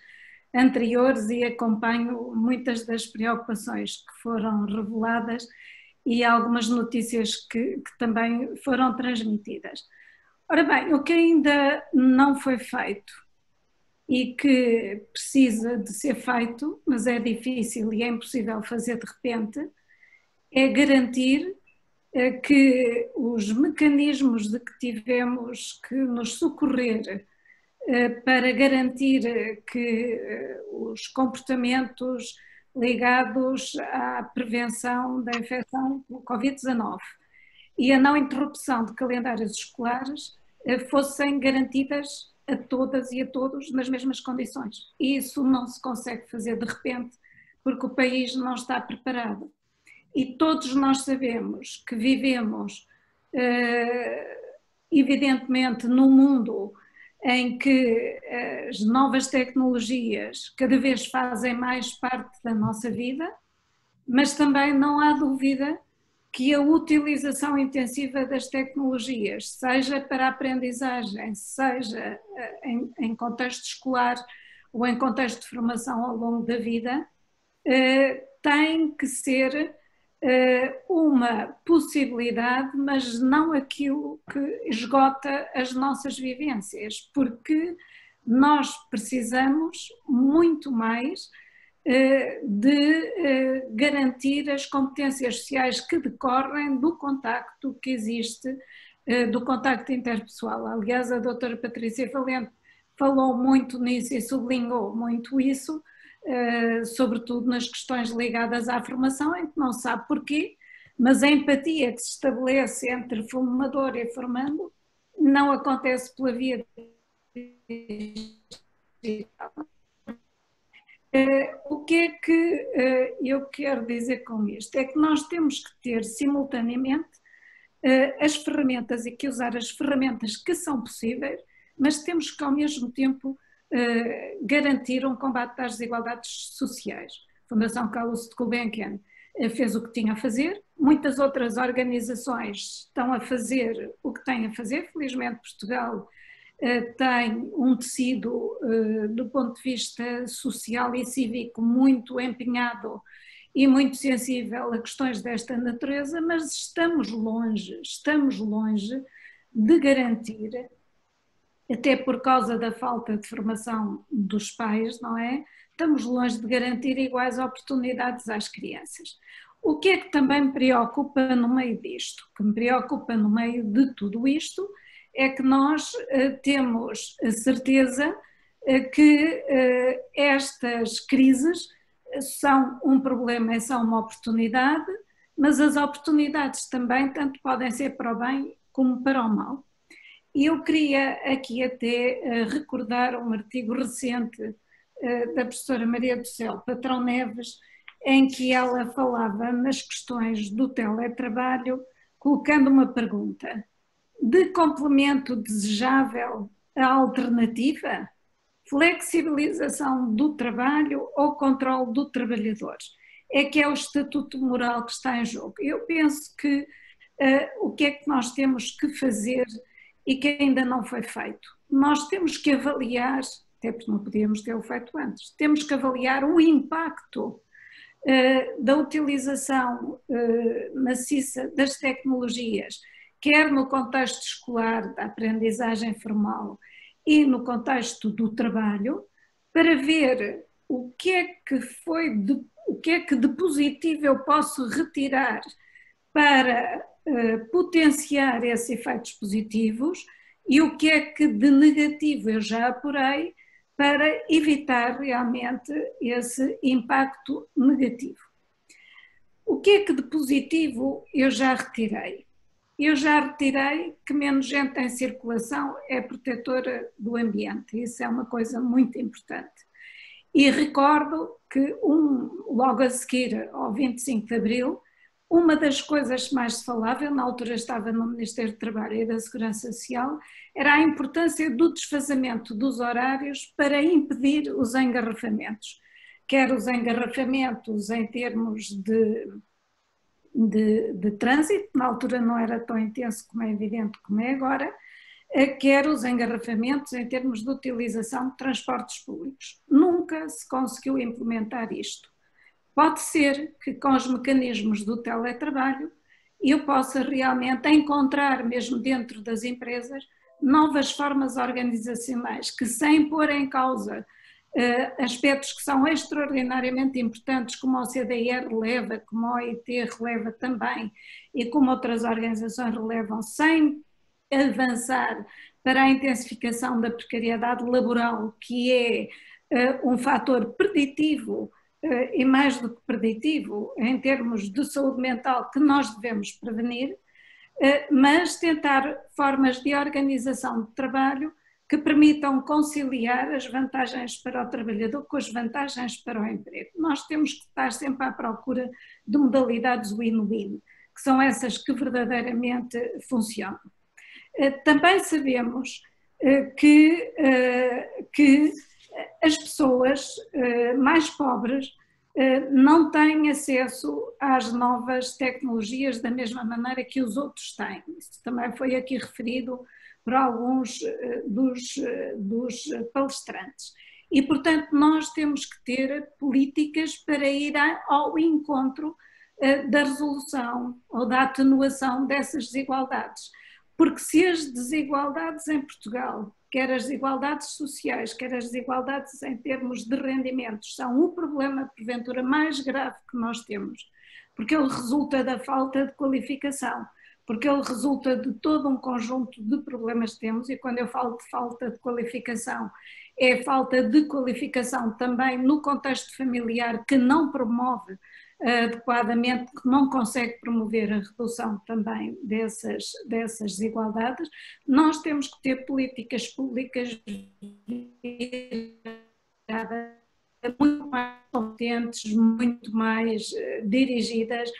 anteriores e acompanho muitas das preocupações que foram reveladas e algumas notícias que, que também foram transmitidas. Ora bem, o que ainda não foi feito e que precisa de ser feito, mas é difícil e é impossível fazer de repente, é garantir que os mecanismos de que tivemos que nos socorrer para garantir que os comportamentos ligados à prevenção da infecção pelo Covid dezanove e a não interrupção de calendários escolares fossem garantidas a todas e a todos nas mesmas condições. E isso não se consegue fazer de repente, porque o país não está preparado. E todos nós sabemos que vivemos, evidentemente, num mundo em que as novas tecnologias cada vez fazem mais parte da nossa vida, mas também não há dúvida que a utilização intensiva das tecnologias, seja para a aprendizagem, seja em, em contexto escolar ou em contexto de formação ao longo da vida, eh, tem que ser eh, uma possibilidade, mas não aquilo que esgota as nossas vivências, porque nós precisamos muito mais de garantir as competências sociais que decorrem do contacto que existe, do contacto interpessoal. Aliás, a doutora Patrícia Valente falou muito nisso e sublinhou muito isso, sobretudo nas questões ligadas à formação, em que não sabe porquê, mas a empatia que se estabelece entre formador e formando não acontece pela via digital. Uh, o que é que uh, eu quero dizer com isto? É que nós temos que ter simultaneamente uh, as ferramentas e que usar as ferramentas que são possíveis, mas temos que ao mesmo tempo uh, garantir um combate às desigualdades sociais. A Fundação Calouste Gulbenkian uh, fez o que tinha a fazer, muitas outras organizações estão a fazer o que têm a fazer, felizmente Portugal tem um tecido do ponto de vista social e cívico muito empenhado e muito sensível a questões desta natureza, mas estamos longe, estamos longe de garantir, até por causa da falta de formação dos pais, não é? Estamos longe de garantir iguais oportunidades às crianças. O que é que também me preocupa no meio disto? O que me preocupa no meio de tudo isto é que nós eh, temos a certeza eh, que eh, estas crises são um problema e são uma oportunidade, mas as oportunidades também tanto podem ser para o bem como para o mal. E eu queria aqui até eh, recordar um artigo recente eh, da professora Maria do Céu Patrão Neves, em que ela falava nas questões do teletrabalho, colocando uma pergunta. de complemento desejável a alternativa? Flexibilização do trabalho ou controle do trabalhador? É que é o estatuto moral que está em jogo. Eu penso que uh, o que é que nós temos que fazer e que ainda não foi feito? Nós temos que avaliar, até porque não podíamos ter o feito antes, temos que avaliar o impacto uh, da utilização uh, maciça das tecnologias, quer no contexto escolar da aprendizagem formal e no contexto do trabalho, para ver o que é que foi de O que é que de positivo eu posso retirar para uh, potenciar esses efeitos positivos e o que é que de negativo eu já apurei para evitar realmente esse impacto negativo. O que é que de positivo eu já retirei? Eu já retirei que menos gente em circulação é protetora do ambiente. Isso é uma coisa muito importante. E recordo que um, logo a seguir ao vinte e cinco de abril, uma das coisas mais se falava, eu na altura estava no Ministério do Trabalho e da Segurança Social, era a importância do desfazamento dos horários para impedir os engarrafamentos. Quer os engarrafamentos em termos de, de, de trânsito, na altura não era tão intenso como é evidente como é agora, quer os engarrafamentos em termos de utilização de transportes públicos. Nunca se conseguiu implementar isto. Pode ser que com os mecanismos do teletrabalho eu possa realmente encontrar, mesmo dentro das empresas, novas formas organizacionais que, sem pôr em causa uh, aspectos que são extraordinariamente importantes, como a O C D E releva, como a O I T releva também e como outras organizações relevam, sem avançar para a intensificação da precariedade laboral, que é uh, um fator preditivo uh, e mais do que preditivo em termos de saúde mental que nós devemos prevenir, uh, mas tentar formas de organização de trabalho que permitam conciliar as vantagens para o trabalhador com as vantagens para o emprego. Nós temos que estar sempre à procura de modalidades win-win, que são essas que verdadeiramente funcionam. Também sabemos que, que as pessoas mais pobres não têm acesso às novas tecnologias da mesma maneira que os outros têm. Isso também foi aqui referido por alguns dos, dos palestrantes. E, portanto, nós temos que ter políticas para ir ao encontro da resolução ou da atenuação dessas desigualdades. Porque se as desigualdades em Portugal, quer as desigualdades sociais, quer as desigualdades em termos de rendimentos, são o problema porventura mais grave que nós temos, porque ele resulta da falta de qualificação, porque ele resulta de todo um conjunto de problemas que temos, e quando eu falo de falta de qualificação, é falta de qualificação também no contexto familiar, que não promove adequadamente, que não consegue promover a redução também dessas, dessas desigualdades. Nós temos que ter políticas públicas muito mais potentes, muito mais dirigidas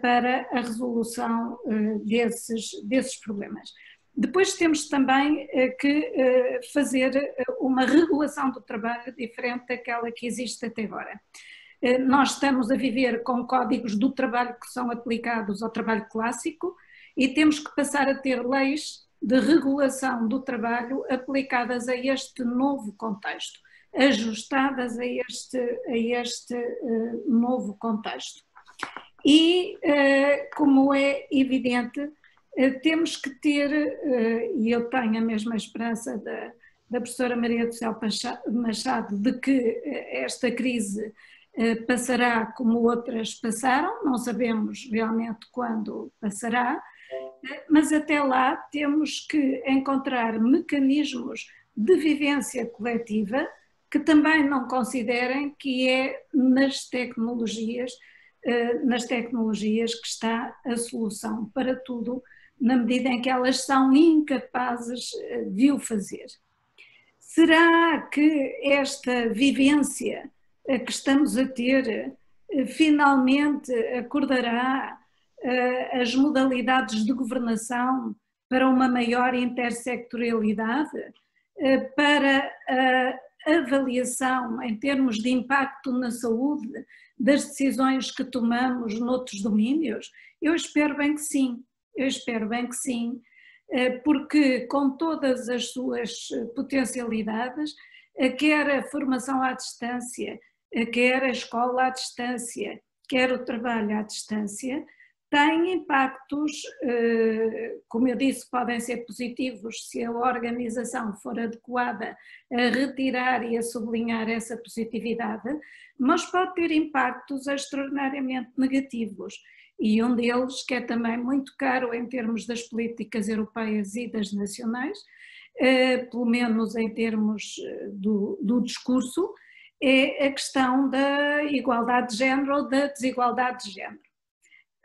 para a resolução desses, desses problemas. Depois temos também que fazer uma regulação do trabalho diferente daquela que existe até agora. Nós estamos a viver com códigos do trabalho que são aplicados ao trabalho clássico e temos que passar a ter leis de regulação do trabalho aplicadas a este novo contexto, ajustadas a este, a este uh, novo contexto. E, uh, como é evidente, uh, temos que ter, uh, e eu tenho a mesma esperança da, da professora Maria do Céu Machado, de que esta crise passará como outras passaram, não sabemos realmente quando passará, mas até lá temos que encontrar mecanismos de vivência coletiva que também não considerem que é nas tecnologias, nas tecnologias que está a solução para tudo, na medida em que elas são incapazes de o fazer. Será que esta vivência que estamos a ter, finalmente acordará as modalidades de governação para uma maior intersectorialidade, para a avaliação em termos de impacto na saúde das decisões que tomamos noutros domínios? Eu espero bem que sim, eu espero bem que sim, porque com todas as suas potencialidades, quer a formação à distância, quer a escola à distância, quer o trabalho à distância, tem impactos, como eu disse, podem ser positivos se a organização for adequada a retirar e a sublinhar essa positividade, mas pode ter impactos extraordinariamente negativos. E um deles, que é também muito caro em termos das políticas europeias e das nacionais, pelo menos em termos do, do discurso, é a questão da igualdade de género ou da desigualdade de género.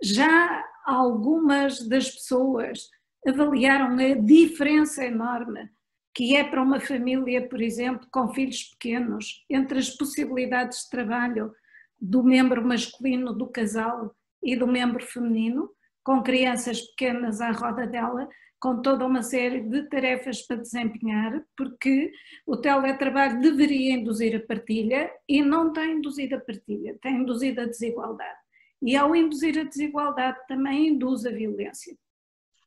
Já algumas das pessoas avaliaram a diferença enorme que é para uma família, por exemplo, com filhos pequenos, entre as possibilidades de trabalho do membro masculino do casal e do membro feminino, com crianças pequenas à roda dela, com toda uma série de tarefas para desempenhar, porque o teletrabalho deveria induzir a partilha e não tem induzido a partilha, tem induzido a desigualdade. E ao induzir a desigualdade também induz a violência.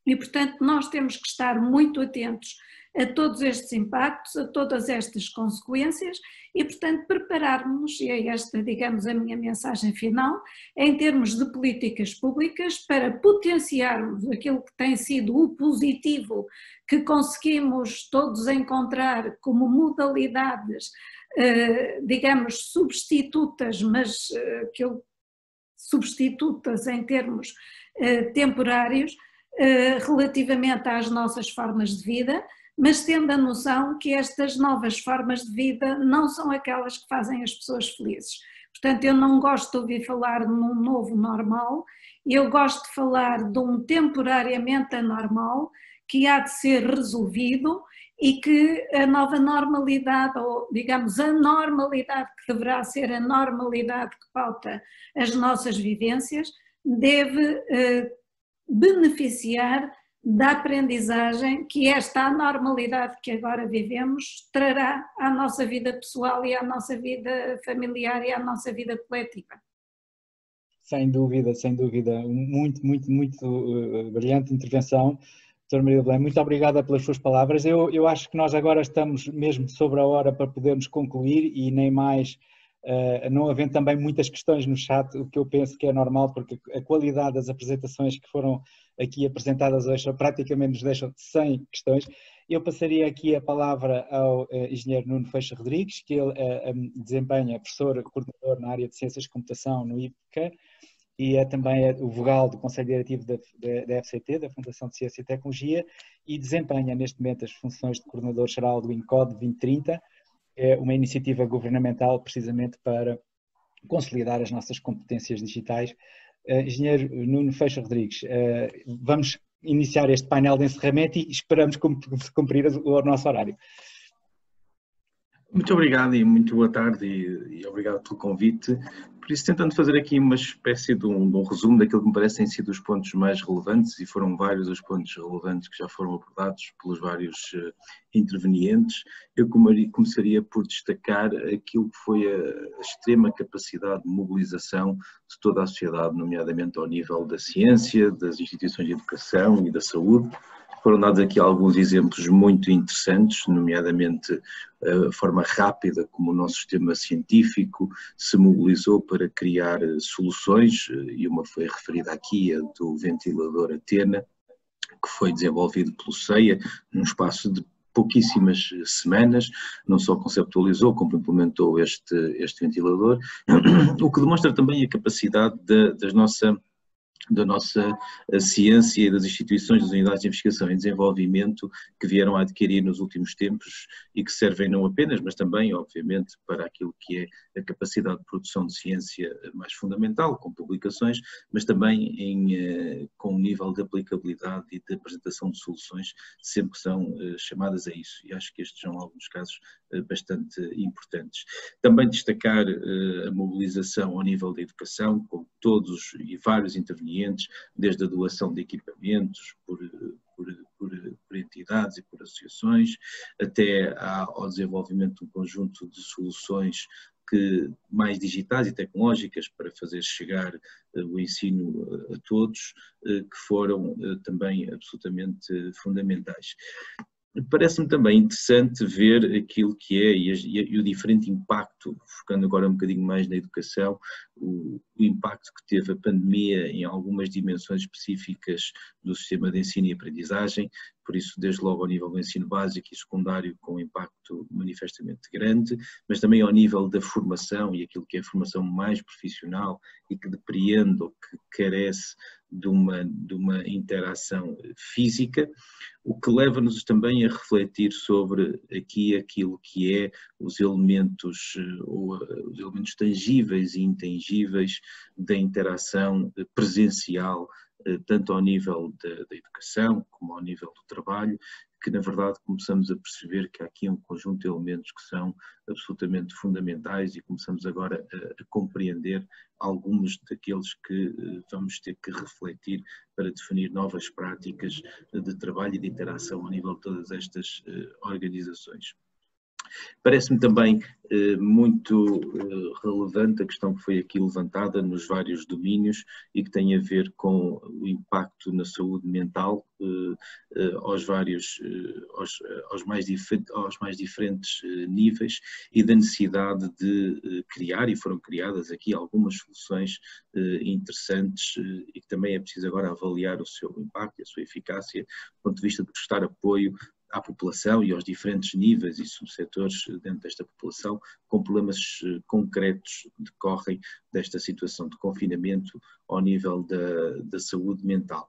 E portanto nós temos que estar muito atentos a todos estes impactos, a todas estas consequências e portanto prepararmos, e é esta, digamos, a minha mensagem final, em termos de políticas públicas para potenciarmos aquilo que tem sido o positivo que conseguimos todos encontrar como modalidades, digamos, substitutas, mas que eu substitutas em termos eh, temporários eh, relativamente às nossas formas de vida, mas tendo a noção que estas novas formas de vida não são aquelas que fazem as pessoas felizes. Portanto, eu não gosto de ouvir falar num novo normal, eu gosto de falar de um temporariamente anormal que há de ser resolvido e que a nova normalidade, ou digamos a normalidade que deverá ser a normalidade que pauta as nossas vivências, deve eh, beneficiar da aprendizagem que esta anormalidade que agora vivemos trará à nossa vida pessoal e à nossa vida familiar e à nossa vida coletiva. Sem dúvida, sem dúvida, muito, muito, muito uh, brilhante intervenção. doutora Maria do Belém, muito obrigada pelas suas palavras. Eu, eu acho que nós agora estamos mesmo sobre a hora para podermos concluir e nem mais, uh, não havendo também muitas questões no chat, o que eu penso que é normal, porque a qualidade das apresentações que foram aqui apresentadas hoje praticamente nos deixam sem questões. Eu passaria aqui a palavra ao uh, engenheiro Nuno Feijó Rodrigues, que ele uh, um, desempenha professor coordenador na área de Ciências de Computação no I P C A. E é também o vogal do Conselho Diretivo da, da, da F C T, da Fundação de Ciência e Tecnologia, e desempenha neste momento as funções de coordenador-geral do INCODE vinte trinta, é uma iniciativa governamental precisamente para consolidar as nossas competências digitais. Engenheiro Nuno Feijó Rodrigues, vamos iniciar este painel de encerramento e esperamos cumprir o nosso horário. Muito obrigado e muito boa tarde e, e obrigado pelo convite. Por isso, tentando fazer aqui uma espécie de um, de um resumo daquilo que me parece têm sido os pontos mais relevantes, e foram vários os pontos relevantes que já foram abordados pelos vários uh, intervenientes, eu começaria por destacar aquilo que foi a, a extrema capacidade de mobilização de toda a sociedade, nomeadamente ao nível da ciência, das instituições de educação e da saúde. Foram dados aqui alguns exemplos muito interessantes, nomeadamente a forma rápida como o nosso sistema científico se mobilizou para criar soluções, e uma foi referida aqui, a do ventilador Atena, que foi desenvolvido pelo CEiiA num espaço de pouquíssimas semanas, não só conceptualizou como implementou este, este ventilador, o que demonstra também a capacidade da nossa... da nossa ciência e das instituições, das unidades de investigação e desenvolvimento que vieram a adquirir nos últimos tempos e que servem não apenas, mas também, obviamente, para aquilo que é a capacidade de produção de ciência mais fundamental, com publicações, mas também em, com o nível de aplicabilidade e de apresentação de soluções, sempre são chamadas a isso, e acho que estes são alguns casos bastante importantes. Também destacar a mobilização ao nível da educação, com todos e vários intervenientes, desde a doação de equipamentos, por, por, por por entidades e por associações, até ao desenvolvimento de um conjunto de soluções que, mais digitais e tecnológicas para fazer chegar uh, o ensino a todos, uh, que foram uh, também absolutamente uh, fundamentais. Parece-me também interessante ver aquilo que é e, e, e o diferente impacto, focando agora um bocadinho mais na educação, o, o impacto que teve a pandemia em algumas dimensões específicas do sistema de ensino e aprendizagem, por isso desde logo ao nível do ensino básico e secundário com um impacto manifestamente grande, mas também ao nível da formação e aquilo que é a formação mais profissional e que depreende ou que carece de uma, de uma interação física, o que leva-nos também a refletir sobre aqui aquilo que é os elementos, ou os elementos tangíveis e intangíveis da interação presencial, tanto ao nível da, da educação como ao nível do trabalho, que na verdade começamos a perceber que há aqui um conjunto de elementos que são absolutamente fundamentais e começamos agora a, a compreender alguns daqueles que vamos ter que refletir para definir novas práticas de trabalho e de interação a nível de todas estas organizações. Parece-me também eh, muito eh, relevante a questão que foi aqui levantada nos vários domínios e que tem a ver com o impacto na saúde mental eh, eh, aos vários, eh, aos, aos, mais aos mais diferentes eh, níveis e da necessidade de eh, criar, e foram criadas aqui algumas soluções eh, interessantes eh, e que também é preciso agora avaliar o seu impacto e a sua eficácia do ponto de vista de prestar apoio à população e aos diferentes níveis e subsetores dentro desta população, com problemas concretos que decorrem desta situação de confinamento ao nível da, da saúde mental.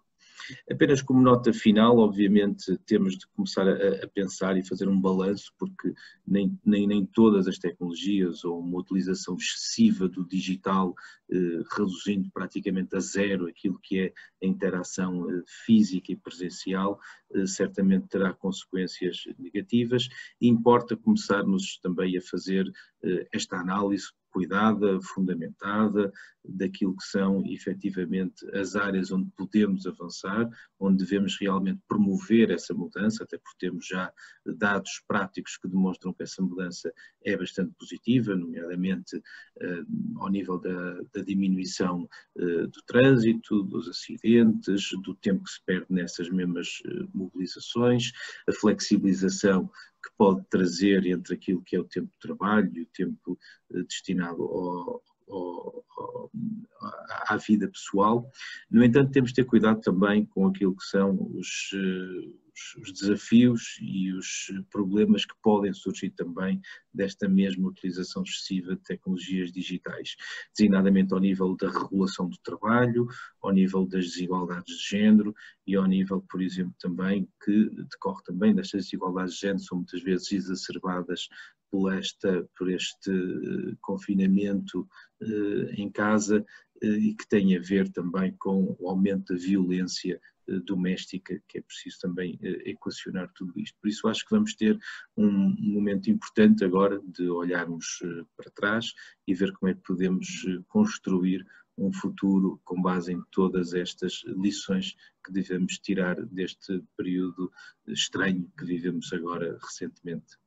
Apenas como nota final, obviamente temos de começar a, a pensar e fazer um balanço, porque nem, nem, nem todas as tecnologias ou uma utilização excessiva do digital, eh, reduzindo praticamente a zero aquilo que é a interação eh, física e presencial, eh, certamente terá consequências negativas. E importa começarmos também a fazer eh, esta análise cuidada, fundamentada, daquilo que são efetivamente as áreas onde podemos avançar, onde devemos realmente promover essa mudança, até porque temos já dados práticos que demonstram que essa mudança é bastante positiva, nomeadamente eh, ao nível da, da diminuição eh, do trânsito, dos acidentes, do tempo que se perde nessas mesmas eh, mobilizações, a flexibilização que pode trazer entre aquilo que é o tempo de trabalho e o tempo destinado ao, ao, ao, à vida pessoal. No entanto, temos de ter cuidado também com aquilo que são os, os desafios e os problemas que podem surgir também desta mesma utilização excessiva de tecnologias digitais, designadamente ao nível da regulação do trabalho, ao nível das desigualdades de género e ao nível, por exemplo, também que decorre também destas desigualdades de género, são muitas vezes exacerbadas por, esta, por este confinamento eh, em casa eh, e que tem a ver também com o aumento da violência doméstica, que é preciso também equacionar tudo isto. Por isso acho que vamos ter um momento importante agora de olharmos para trás e ver como é que podemos construir um futuro com base em todas estas lições que devemos tirar deste período estranho que vivemos agora recentemente.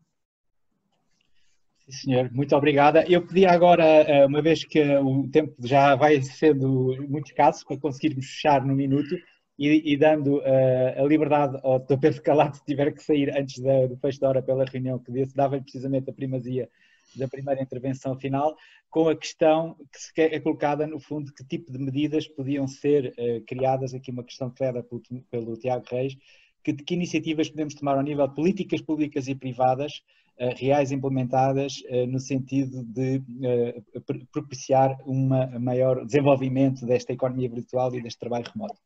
Senhor, muito obrigada. Eu pedia agora, uma vez que o tempo já vai sendo muito escasso para conseguirmos fechar num minuto, E, e dando uh, a liberdade ao doutor Pedro Calado, se tiver que sair antes da, do fecho da hora pela reunião que disse, dava-lhe precisamente a primazia da primeira intervenção final, com a questão que se é colocada, no fundo, que tipo de medidas podiam ser uh, criadas, aqui uma questão criada pelo, pelo Tiago Reis, que, de que iniciativas podemos tomar ao nível de políticas públicas e privadas, uh, reais implementadas, uh, no sentido de uh, propiciar um maior desenvolvimento desta economia virtual e deste trabalho remoto.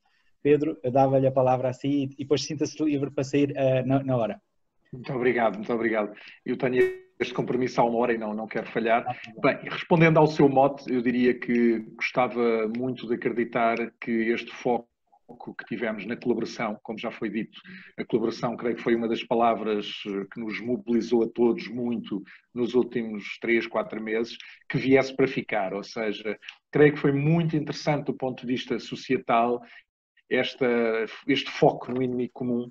Pedro, dava-lhe a palavra a si e depois sinta-se livre para sair uh, na, na hora. Muito obrigado, muito obrigado. Eu tenho este compromisso há uma hora e não, não quero falhar. Bem, respondendo ao seu mote, eu diria que gostava muito de acreditar que este foco que tivemos na colaboração, como já foi dito, a colaboração creio que foi uma das palavras que nos mobilizou a todos muito nos últimos três, quatro meses, que viesse para ficar, ou seja, creio que foi muito interessante do ponto de vista societal, Esta, este foco no inimigo comum,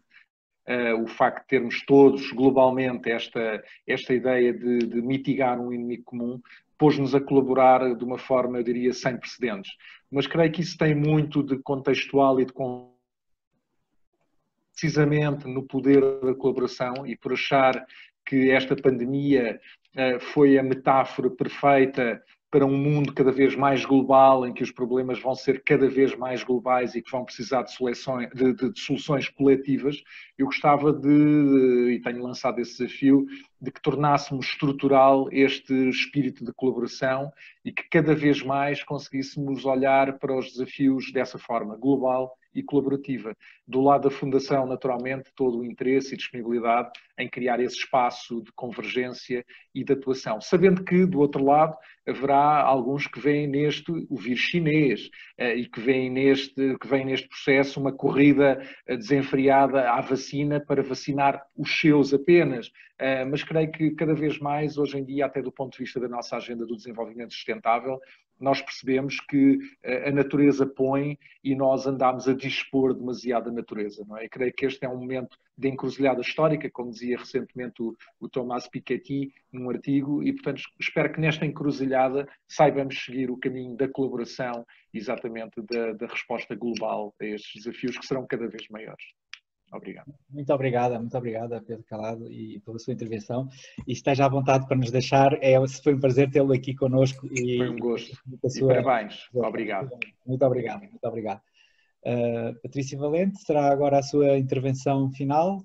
uh, o facto de termos todos globalmente esta, esta ideia de, de mitigar um inimigo comum, pôs-nos a colaborar de uma forma, eu diria, sem precedentes. Mas creio que isso tem muito de contextual e de precisamente no poder da colaboração, e por achar que esta pandemia uh, foi a metáfora perfeita para um mundo cada vez mais global, em que os problemas vão ser cada vez mais globais e que vão precisar de, seleções, de, de, de soluções coletivas, eu gostava de, e tenho lançado esse desafio, de que tornássemos estrutural este espírito de colaboração e que cada vez mais conseguíssemos olhar para os desafios dessa forma, global e colaborativa. Do lado da Fundação, naturalmente, todo o interesse e disponibilidade em criar esse espaço de convergência e de atuação, sabendo que, do outro lado, haverá alguns que veem neste o vírus chinês e que veem neste, que veem neste processo uma corrida desenfreada à vacina para vacinar os seus apenas, mas creio que cada vez mais, hoje em dia, até do ponto de vista da nossa agenda do desenvolvimento sustentável, nós percebemos que a natureza põe e nós andamos a dispor demasiado da natureza, não é? Eu creio que este é um momento de encruzilhada histórica, como dizia recentemente o, o Thomas Piketty num artigo, e portanto espero que nesta encruzilhada saibamos seguir o caminho da colaboração, exatamente da, da resposta global a estes desafios que serão cada vez maiores. Obrigado. Muito obrigada, muito obrigada, Pedro Calado, e pela sua intervenção. E esteja à vontade para nos deixar. É, foi um prazer tê-lo aqui connosco. E, foi um gosto. E, sua... e parabéns. Obrigado. Muito obrigado, muito obrigado. Uh, Patrícia Valente, será agora a sua intervenção final?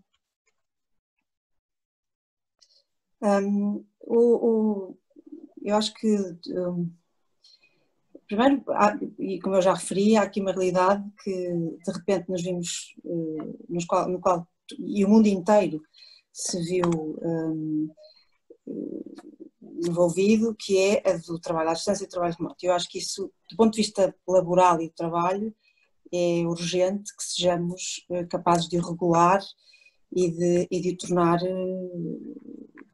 Um, o, o, eu acho que, um, primeiro, há, e como eu já referi, há aqui uma realidade que de repente nos vimos, uh, nos qual, no qual, e o mundo inteiro se viu um, envolvido, que é a do trabalho à distância e do trabalho remoto. Eu acho que isso, do ponto de vista laboral e do trabalho, é urgente que sejamos capazes de o regular e de, e de o tornar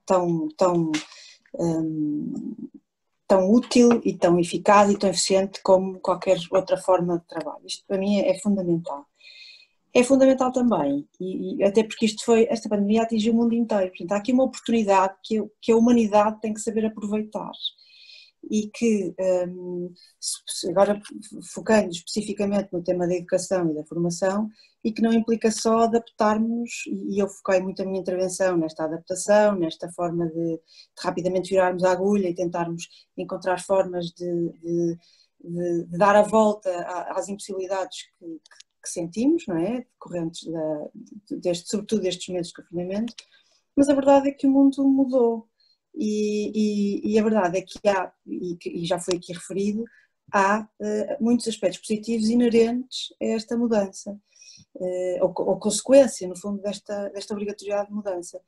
tão, tão, um, tão útil e tão eficaz e tão eficiente como qualquer outra forma de trabalho. Isto para mim é fundamental. É fundamental também, e, e até porque isto foi, esta pandemia atingiu o mundo inteiro, portanto há aqui uma oportunidade que, que a humanidade tem que saber aproveitar. E que, agora focando especificamente no tema da educação e da formação, e que não implica só adaptarmos, e eu foquei muito a minha intervenção nesta adaptação, nesta forma de, de rapidamente virarmos a agulha e tentarmos encontrar formas de, de, de, de dar a volta às impossibilidades que, que sentimos, não é? Decorrentes, da, deste, sobretudo destes meses de confinamento, mas a verdade é que o mundo mudou. E, e, e a verdade é que há, e, e já foi aqui referido, há uh, muitos aspectos positivos inerentes a esta mudança, uh, ou, ou consequência, no fundo, desta, desta obrigatoriedade de mudança.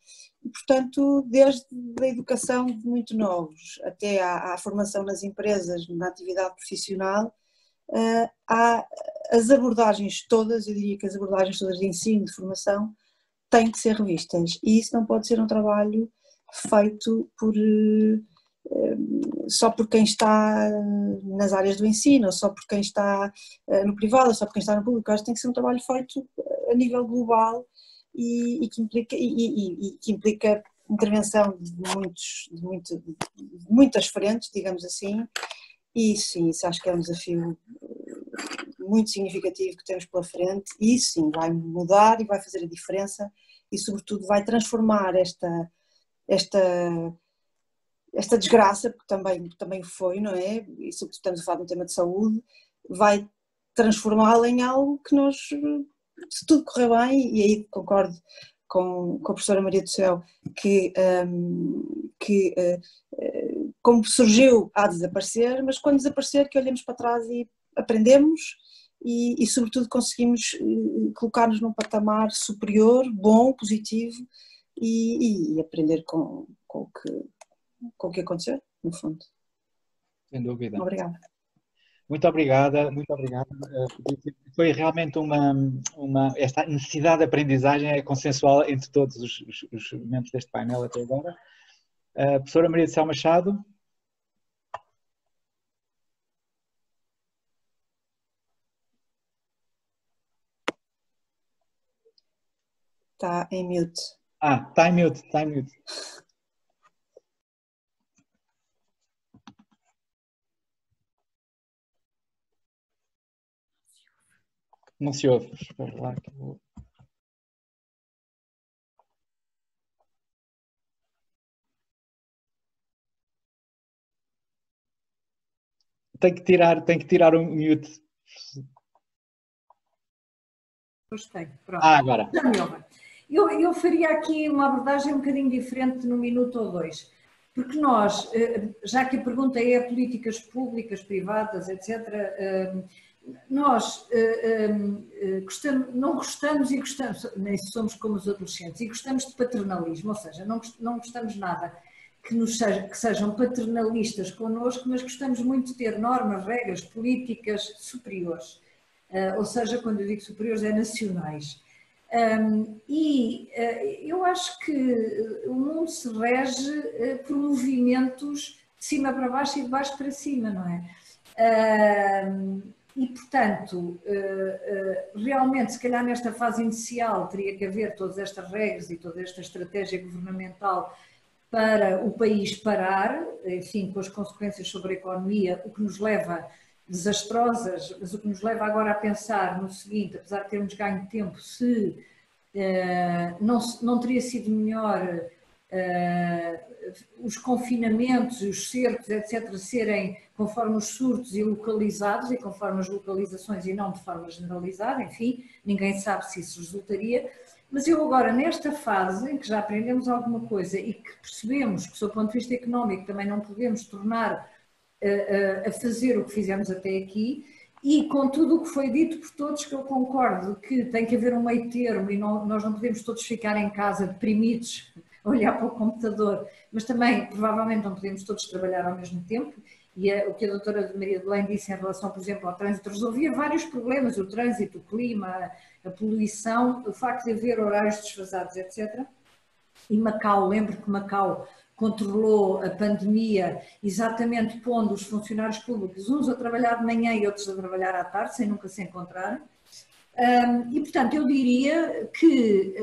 E, portanto, desde a educação de muito novos até à, à formação nas empresas, na atividade profissional, uh, há as abordagens todas, eu diria que as abordagens todas de ensino, de formação, têm que ser revistas, e isso não pode ser um trabalho feito por, só por quem está nas áreas do ensino, ou só por quem está no privado, ou só por quem está no público. Acho que tem que ser um trabalho feito a nível global e, e, que, implica, e, e, e que implica intervenção de, muitos, de, muito, de muitas frentes, digamos assim, e sim, isso acho que é um desafio muito significativo que temos pela frente, e sim, vai mudar e vai fazer a diferença e sobretudo vai transformar esta Esta, esta desgraça, porque também, também foi, não é? E sobretudo estamos a falar de um tema de saúde, vai transformá-la em algo que nós, se tudo correr bem, e aí concordo com, com a professora Maria do Céu, que, um, que uh, como surgiu há de desaparecer, mas quando desaparecer que olhemos para trás e aprendemos e, e sobretudo conseguimos colocar-nos num patamar superior, bom, positivo, E, e aprender com, com, o que, com o que aconteceu, no fundo. Sem dúvida. Obrigada. Muito obrigada, muito obrigada. Foi realmente uma, uma esta necessidade de aprendizagem é consensual entre todos os, os, os membros deste painel até agora. A professora Maria do Céu Machado. está em mute. Ah, está em mute, está em mute. Não se ouve, espera lá que eu vou... Tem que tirar, tem que tirar o mute. Gostei, pronto. Ah, agora. Eu, eu faria aqui uma abordagem um bocadinho diferente no minuto ou dois, porque nós, já que a pergunta é políticas públicas, privadas, etcétera, nós não gostamos e gostamos, nem somos como os adolescentes, e gostamos de paternalismo, ou seja, não, não gostamos nada que, nos sejam, que sejam paternalistas connosco, mas gostamos muito de ter normas, regras, políticas superiores. Uh, ou seja, quando eu digo superiores, é nacionais. Um, e uh, eu acho que o mundo se rege uh, por movimentos de cima para baixo e de baixo para cima, não é? Uh, e, portanto, uh, uh, realmente, se calhar nesta fase inicial teria que haver todas estas regras e toda esta estratégia governamental para o país parar, enfim, com as consequências sobre a economia, o que nos leva... desastrosas, mas o que nos leva agora a pensar no seguinte: apesar de termos ganho tempo, se uh, não, não teria sido melhor uh, os confinamentos e os cercos, etcétera, serem conforme os surtos e localizados e conforme as localizações e não de forma generalizada, enfim, ninguém sabe se isso resultaria, mas eu agora nesta fase em que já aprendemos alguma coisa e que percebemos que, sob o ponto de vista económico, também não podemos tornar a fazer o que fizemos até aqui, e com tudo o que foi dito por todos, que eu concordo que tem que haver um meio termo e não, nós não podemos todos ficar em casa deprimidos, olhar para o computador, mas também provavelmente não podemos todos trabalhar ao mesmo tempo, e a, o que a doutora Maria de Belém disse em relação, por exemplo, ao trânsito, resolvia vários problemas, o trânsito, o clima, a poluição, o facto de haver horários desfasados, etcétera. E Macau, lembro que Macau controlou a pandemia exatamente pondo os funcionários públicos uns a trabalhar de manhã e outros a trabalhar à tarde, sem nunca se encontrarem. E, portanto, eu diria que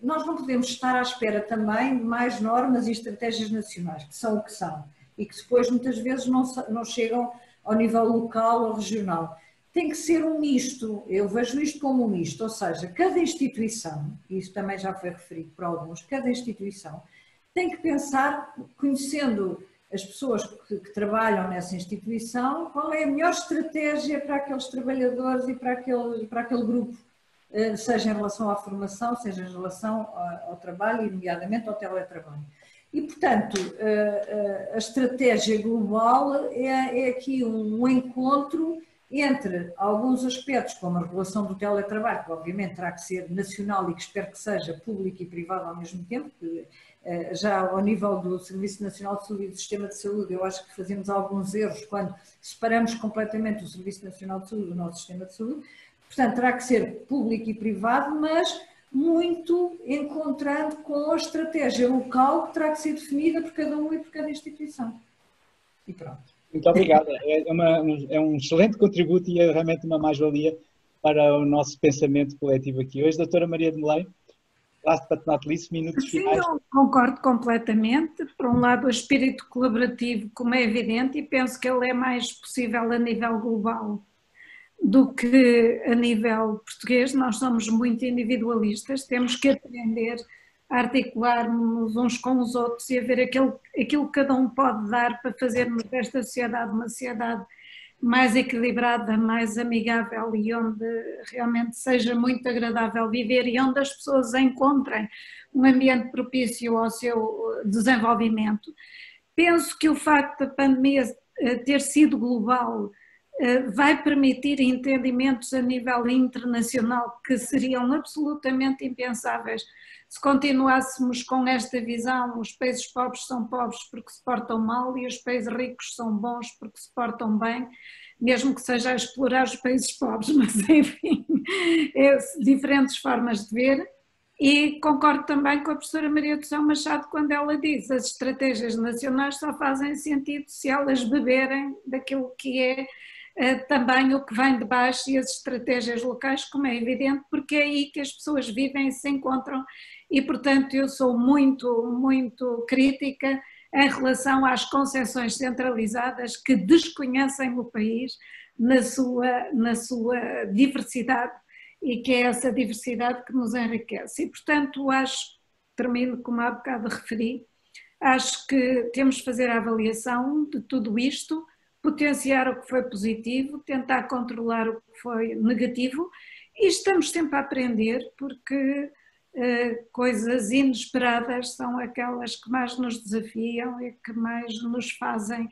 nós não podemos estar à espera também de mais normas e estratégias nacionais, que são o que são, e que depois muitas vezes não chegam ao nível local ou regional. Tem que ser um misto, eu vejo isto como um misto, ou seja, cada instituição, e isso também já foi referido por alguns, cada instituição tem que pensar, conhecendo as pessoas que, que trabalham nessa instituição, qual é a melhor estratégia para aqueles trabalhadores e para aquele, para aquele grupo, seja em relação à formação, seja em relação ao, ao trabalho e, nomeadamente, ao teletrabalho. E, portanto, a, a estratégia global é, é aqui um encontro entre alguns aspectos, como a regulação do teletrabalho, que obviamente terá que ser nacional e que espero que seja público e privado ao mesmo tempo, que, já ao nível do Serviço Nacional de Saúde e do Sistema de Saúde, eu acho que fazemos alguns erros quando separamos completamente o Serviço Nacional de Saúde do nosso Sistema de Saúde. Portanto, terá que ser público e privado, mas muito encontrando com a estratégia local que terá que ser definida por cada um e por cada instituição. E pronto. Muito obrigada. É, uma, é um excelente contributo e é realmente uma mais-valia para o nosso pensamento coletivo aqui hoje. Doutora Maria de Belém. Last but not least, minutos Sim, finais. Eu concordo completamente. Por um lado, o espírito colaborativo, como é evidente, e penso que ele é mais possível a nível global do que a nível português. Nós somos muito individualistas, temos que aprender a articularmos uns com os outros e a ver aquilo, aquilo que cada um pode dar para fazermos desta sociedade uma sociedade mais equilibrada, mais amigável e onde realmente seja muito agradável viver e onde as pessoas encontrem um ambiente propício ao seu desenvolvimento. Penso que o facto da pandemia ter sido global vai permitir entendimentos a nível internacional que seriam absolutamente impensáveis se continuássemos com esta visão: os países pobres são pobres porque se portam mal e os países ricos são bons porque se portam bem, mesmo que seja a explorar os países pobres, mas enfim, é diferentes formas de ver. E concordo também com a professora Maria do Céu Machado quando ela diz: as estratégias nacionais só fazem sentido se elas beberem daquilo que é também o que vem de baixo e as estratégias locais, como é evidente, porque é aí que as pessoas vivem, se encontram e, portanto, eu sou muito, muito crítica em relação às concessões centralizadas que desconhecem o país na sua, na sua diversidade e que é essa diversidade que nos enriquece. E, portanto, acho, termino como há bocado referi, acho que temos de fazer a avaliação de tudo isto, potenciar o que foi positivo, tentar controlar o que foi negativo e estamos sempre a aprender porque eh, coisas inesperadas são aquelas que mais nos desafiam e que mais nos fazem,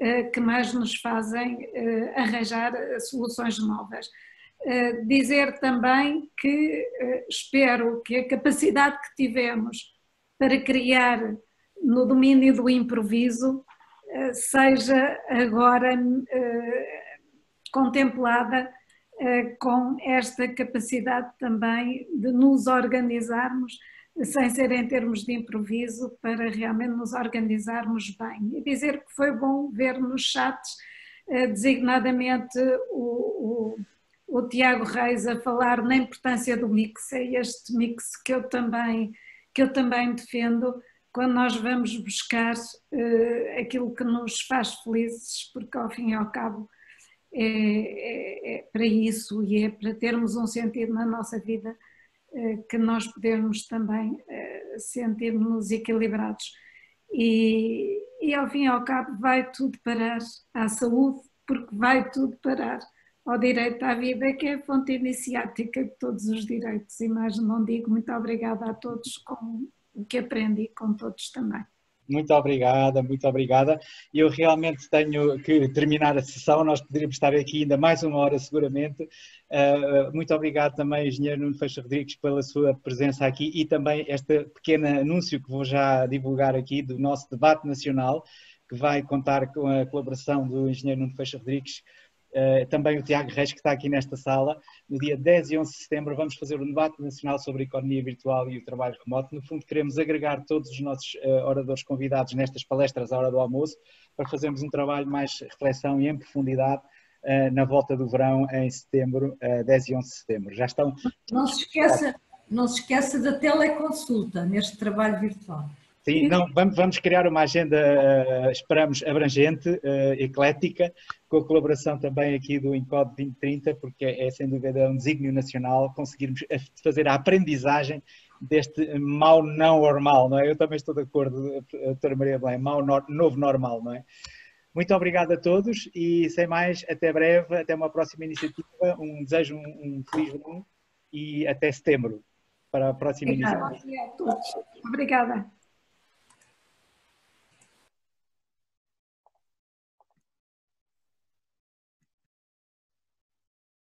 eh, que mais nos fazem eh, arranjar soluções novas. Eh, dizer também que eh, espero que a capacidade que tivemos para criar no domínio do improviso seja agora eh, contemplada eh, com esta capacidade também de nos organizarmos, sem ser em termos de improviso, para realmente nos organizarmos bem. E dizer que foi bom ver nos chats, eh, designadamente o, o, o Tiago Reis a falar na importância do mix, é este mix que eu também, que eu também defendo, quando nós vamos buscar uh, aquilo que nos faz felizes, porque ao fim e ao cabo é, é, é para isso e é para termos um sentido na nossa vida uh, que nós podemos também uh, sentir-nos equilibrados. E, e ao fim e ao cabo vai tudo parar à saúde, porque vai tudo parar ao direito à vida, que é a fonte iniciática de todos os direitos. E mais não digo, muito obrigada a todos com... que aprendi com todos também. Muito obrigada, muito obrigada. Eu realmente tenho que terminar a sessão, nós poderíamos estar aqui ainda mais uma hora seguramente. Muito obrigado também, engenheiro Nuno Feijó Rodrigues, pela sua presença aqui e também este pequeno anúncio que vou já divulgar aqui do nosso debate nacional, que vai contar com a colaboração do engenheiro Nuno Feijó Rodrigues, Uh, também o Tiago Reis, que está aqui nesta sala. No dia dez e onze de setembro vamos fazer um debate nacional sobre a economia virtual e o trabalho remoto. No fundo queremos agregar todos os nossos uh, oradores convidados nestas palestras à hora do almoço para fazermos um trabalho mais reflexão e em profundidade uh, na volta do verão em setembro, uh, dez e onze de setembro. Já estão... Não se esqueça, não se esqueça da teleconsulta neste trabalho virtual. Sim, não, vamos, vamos criar uma agenda, esperamos, abrangente, eclética, com a colaboração também aqui do INCODE vinte trinta, porque é sem dúvida um desígnio nacional conseguirmos fazer a aprendizagem deste mau não normal, não é? Eu também estou de acordo, doutora Maria Belém, mau no, novo normal, não é? Muito obrigado a todos e, sem mais, até breve, até uma próxima iniciativa, um desejo, um, um feliz verão e até setembro para a próxima iniciativa. Obrigada a todos. Obrigada.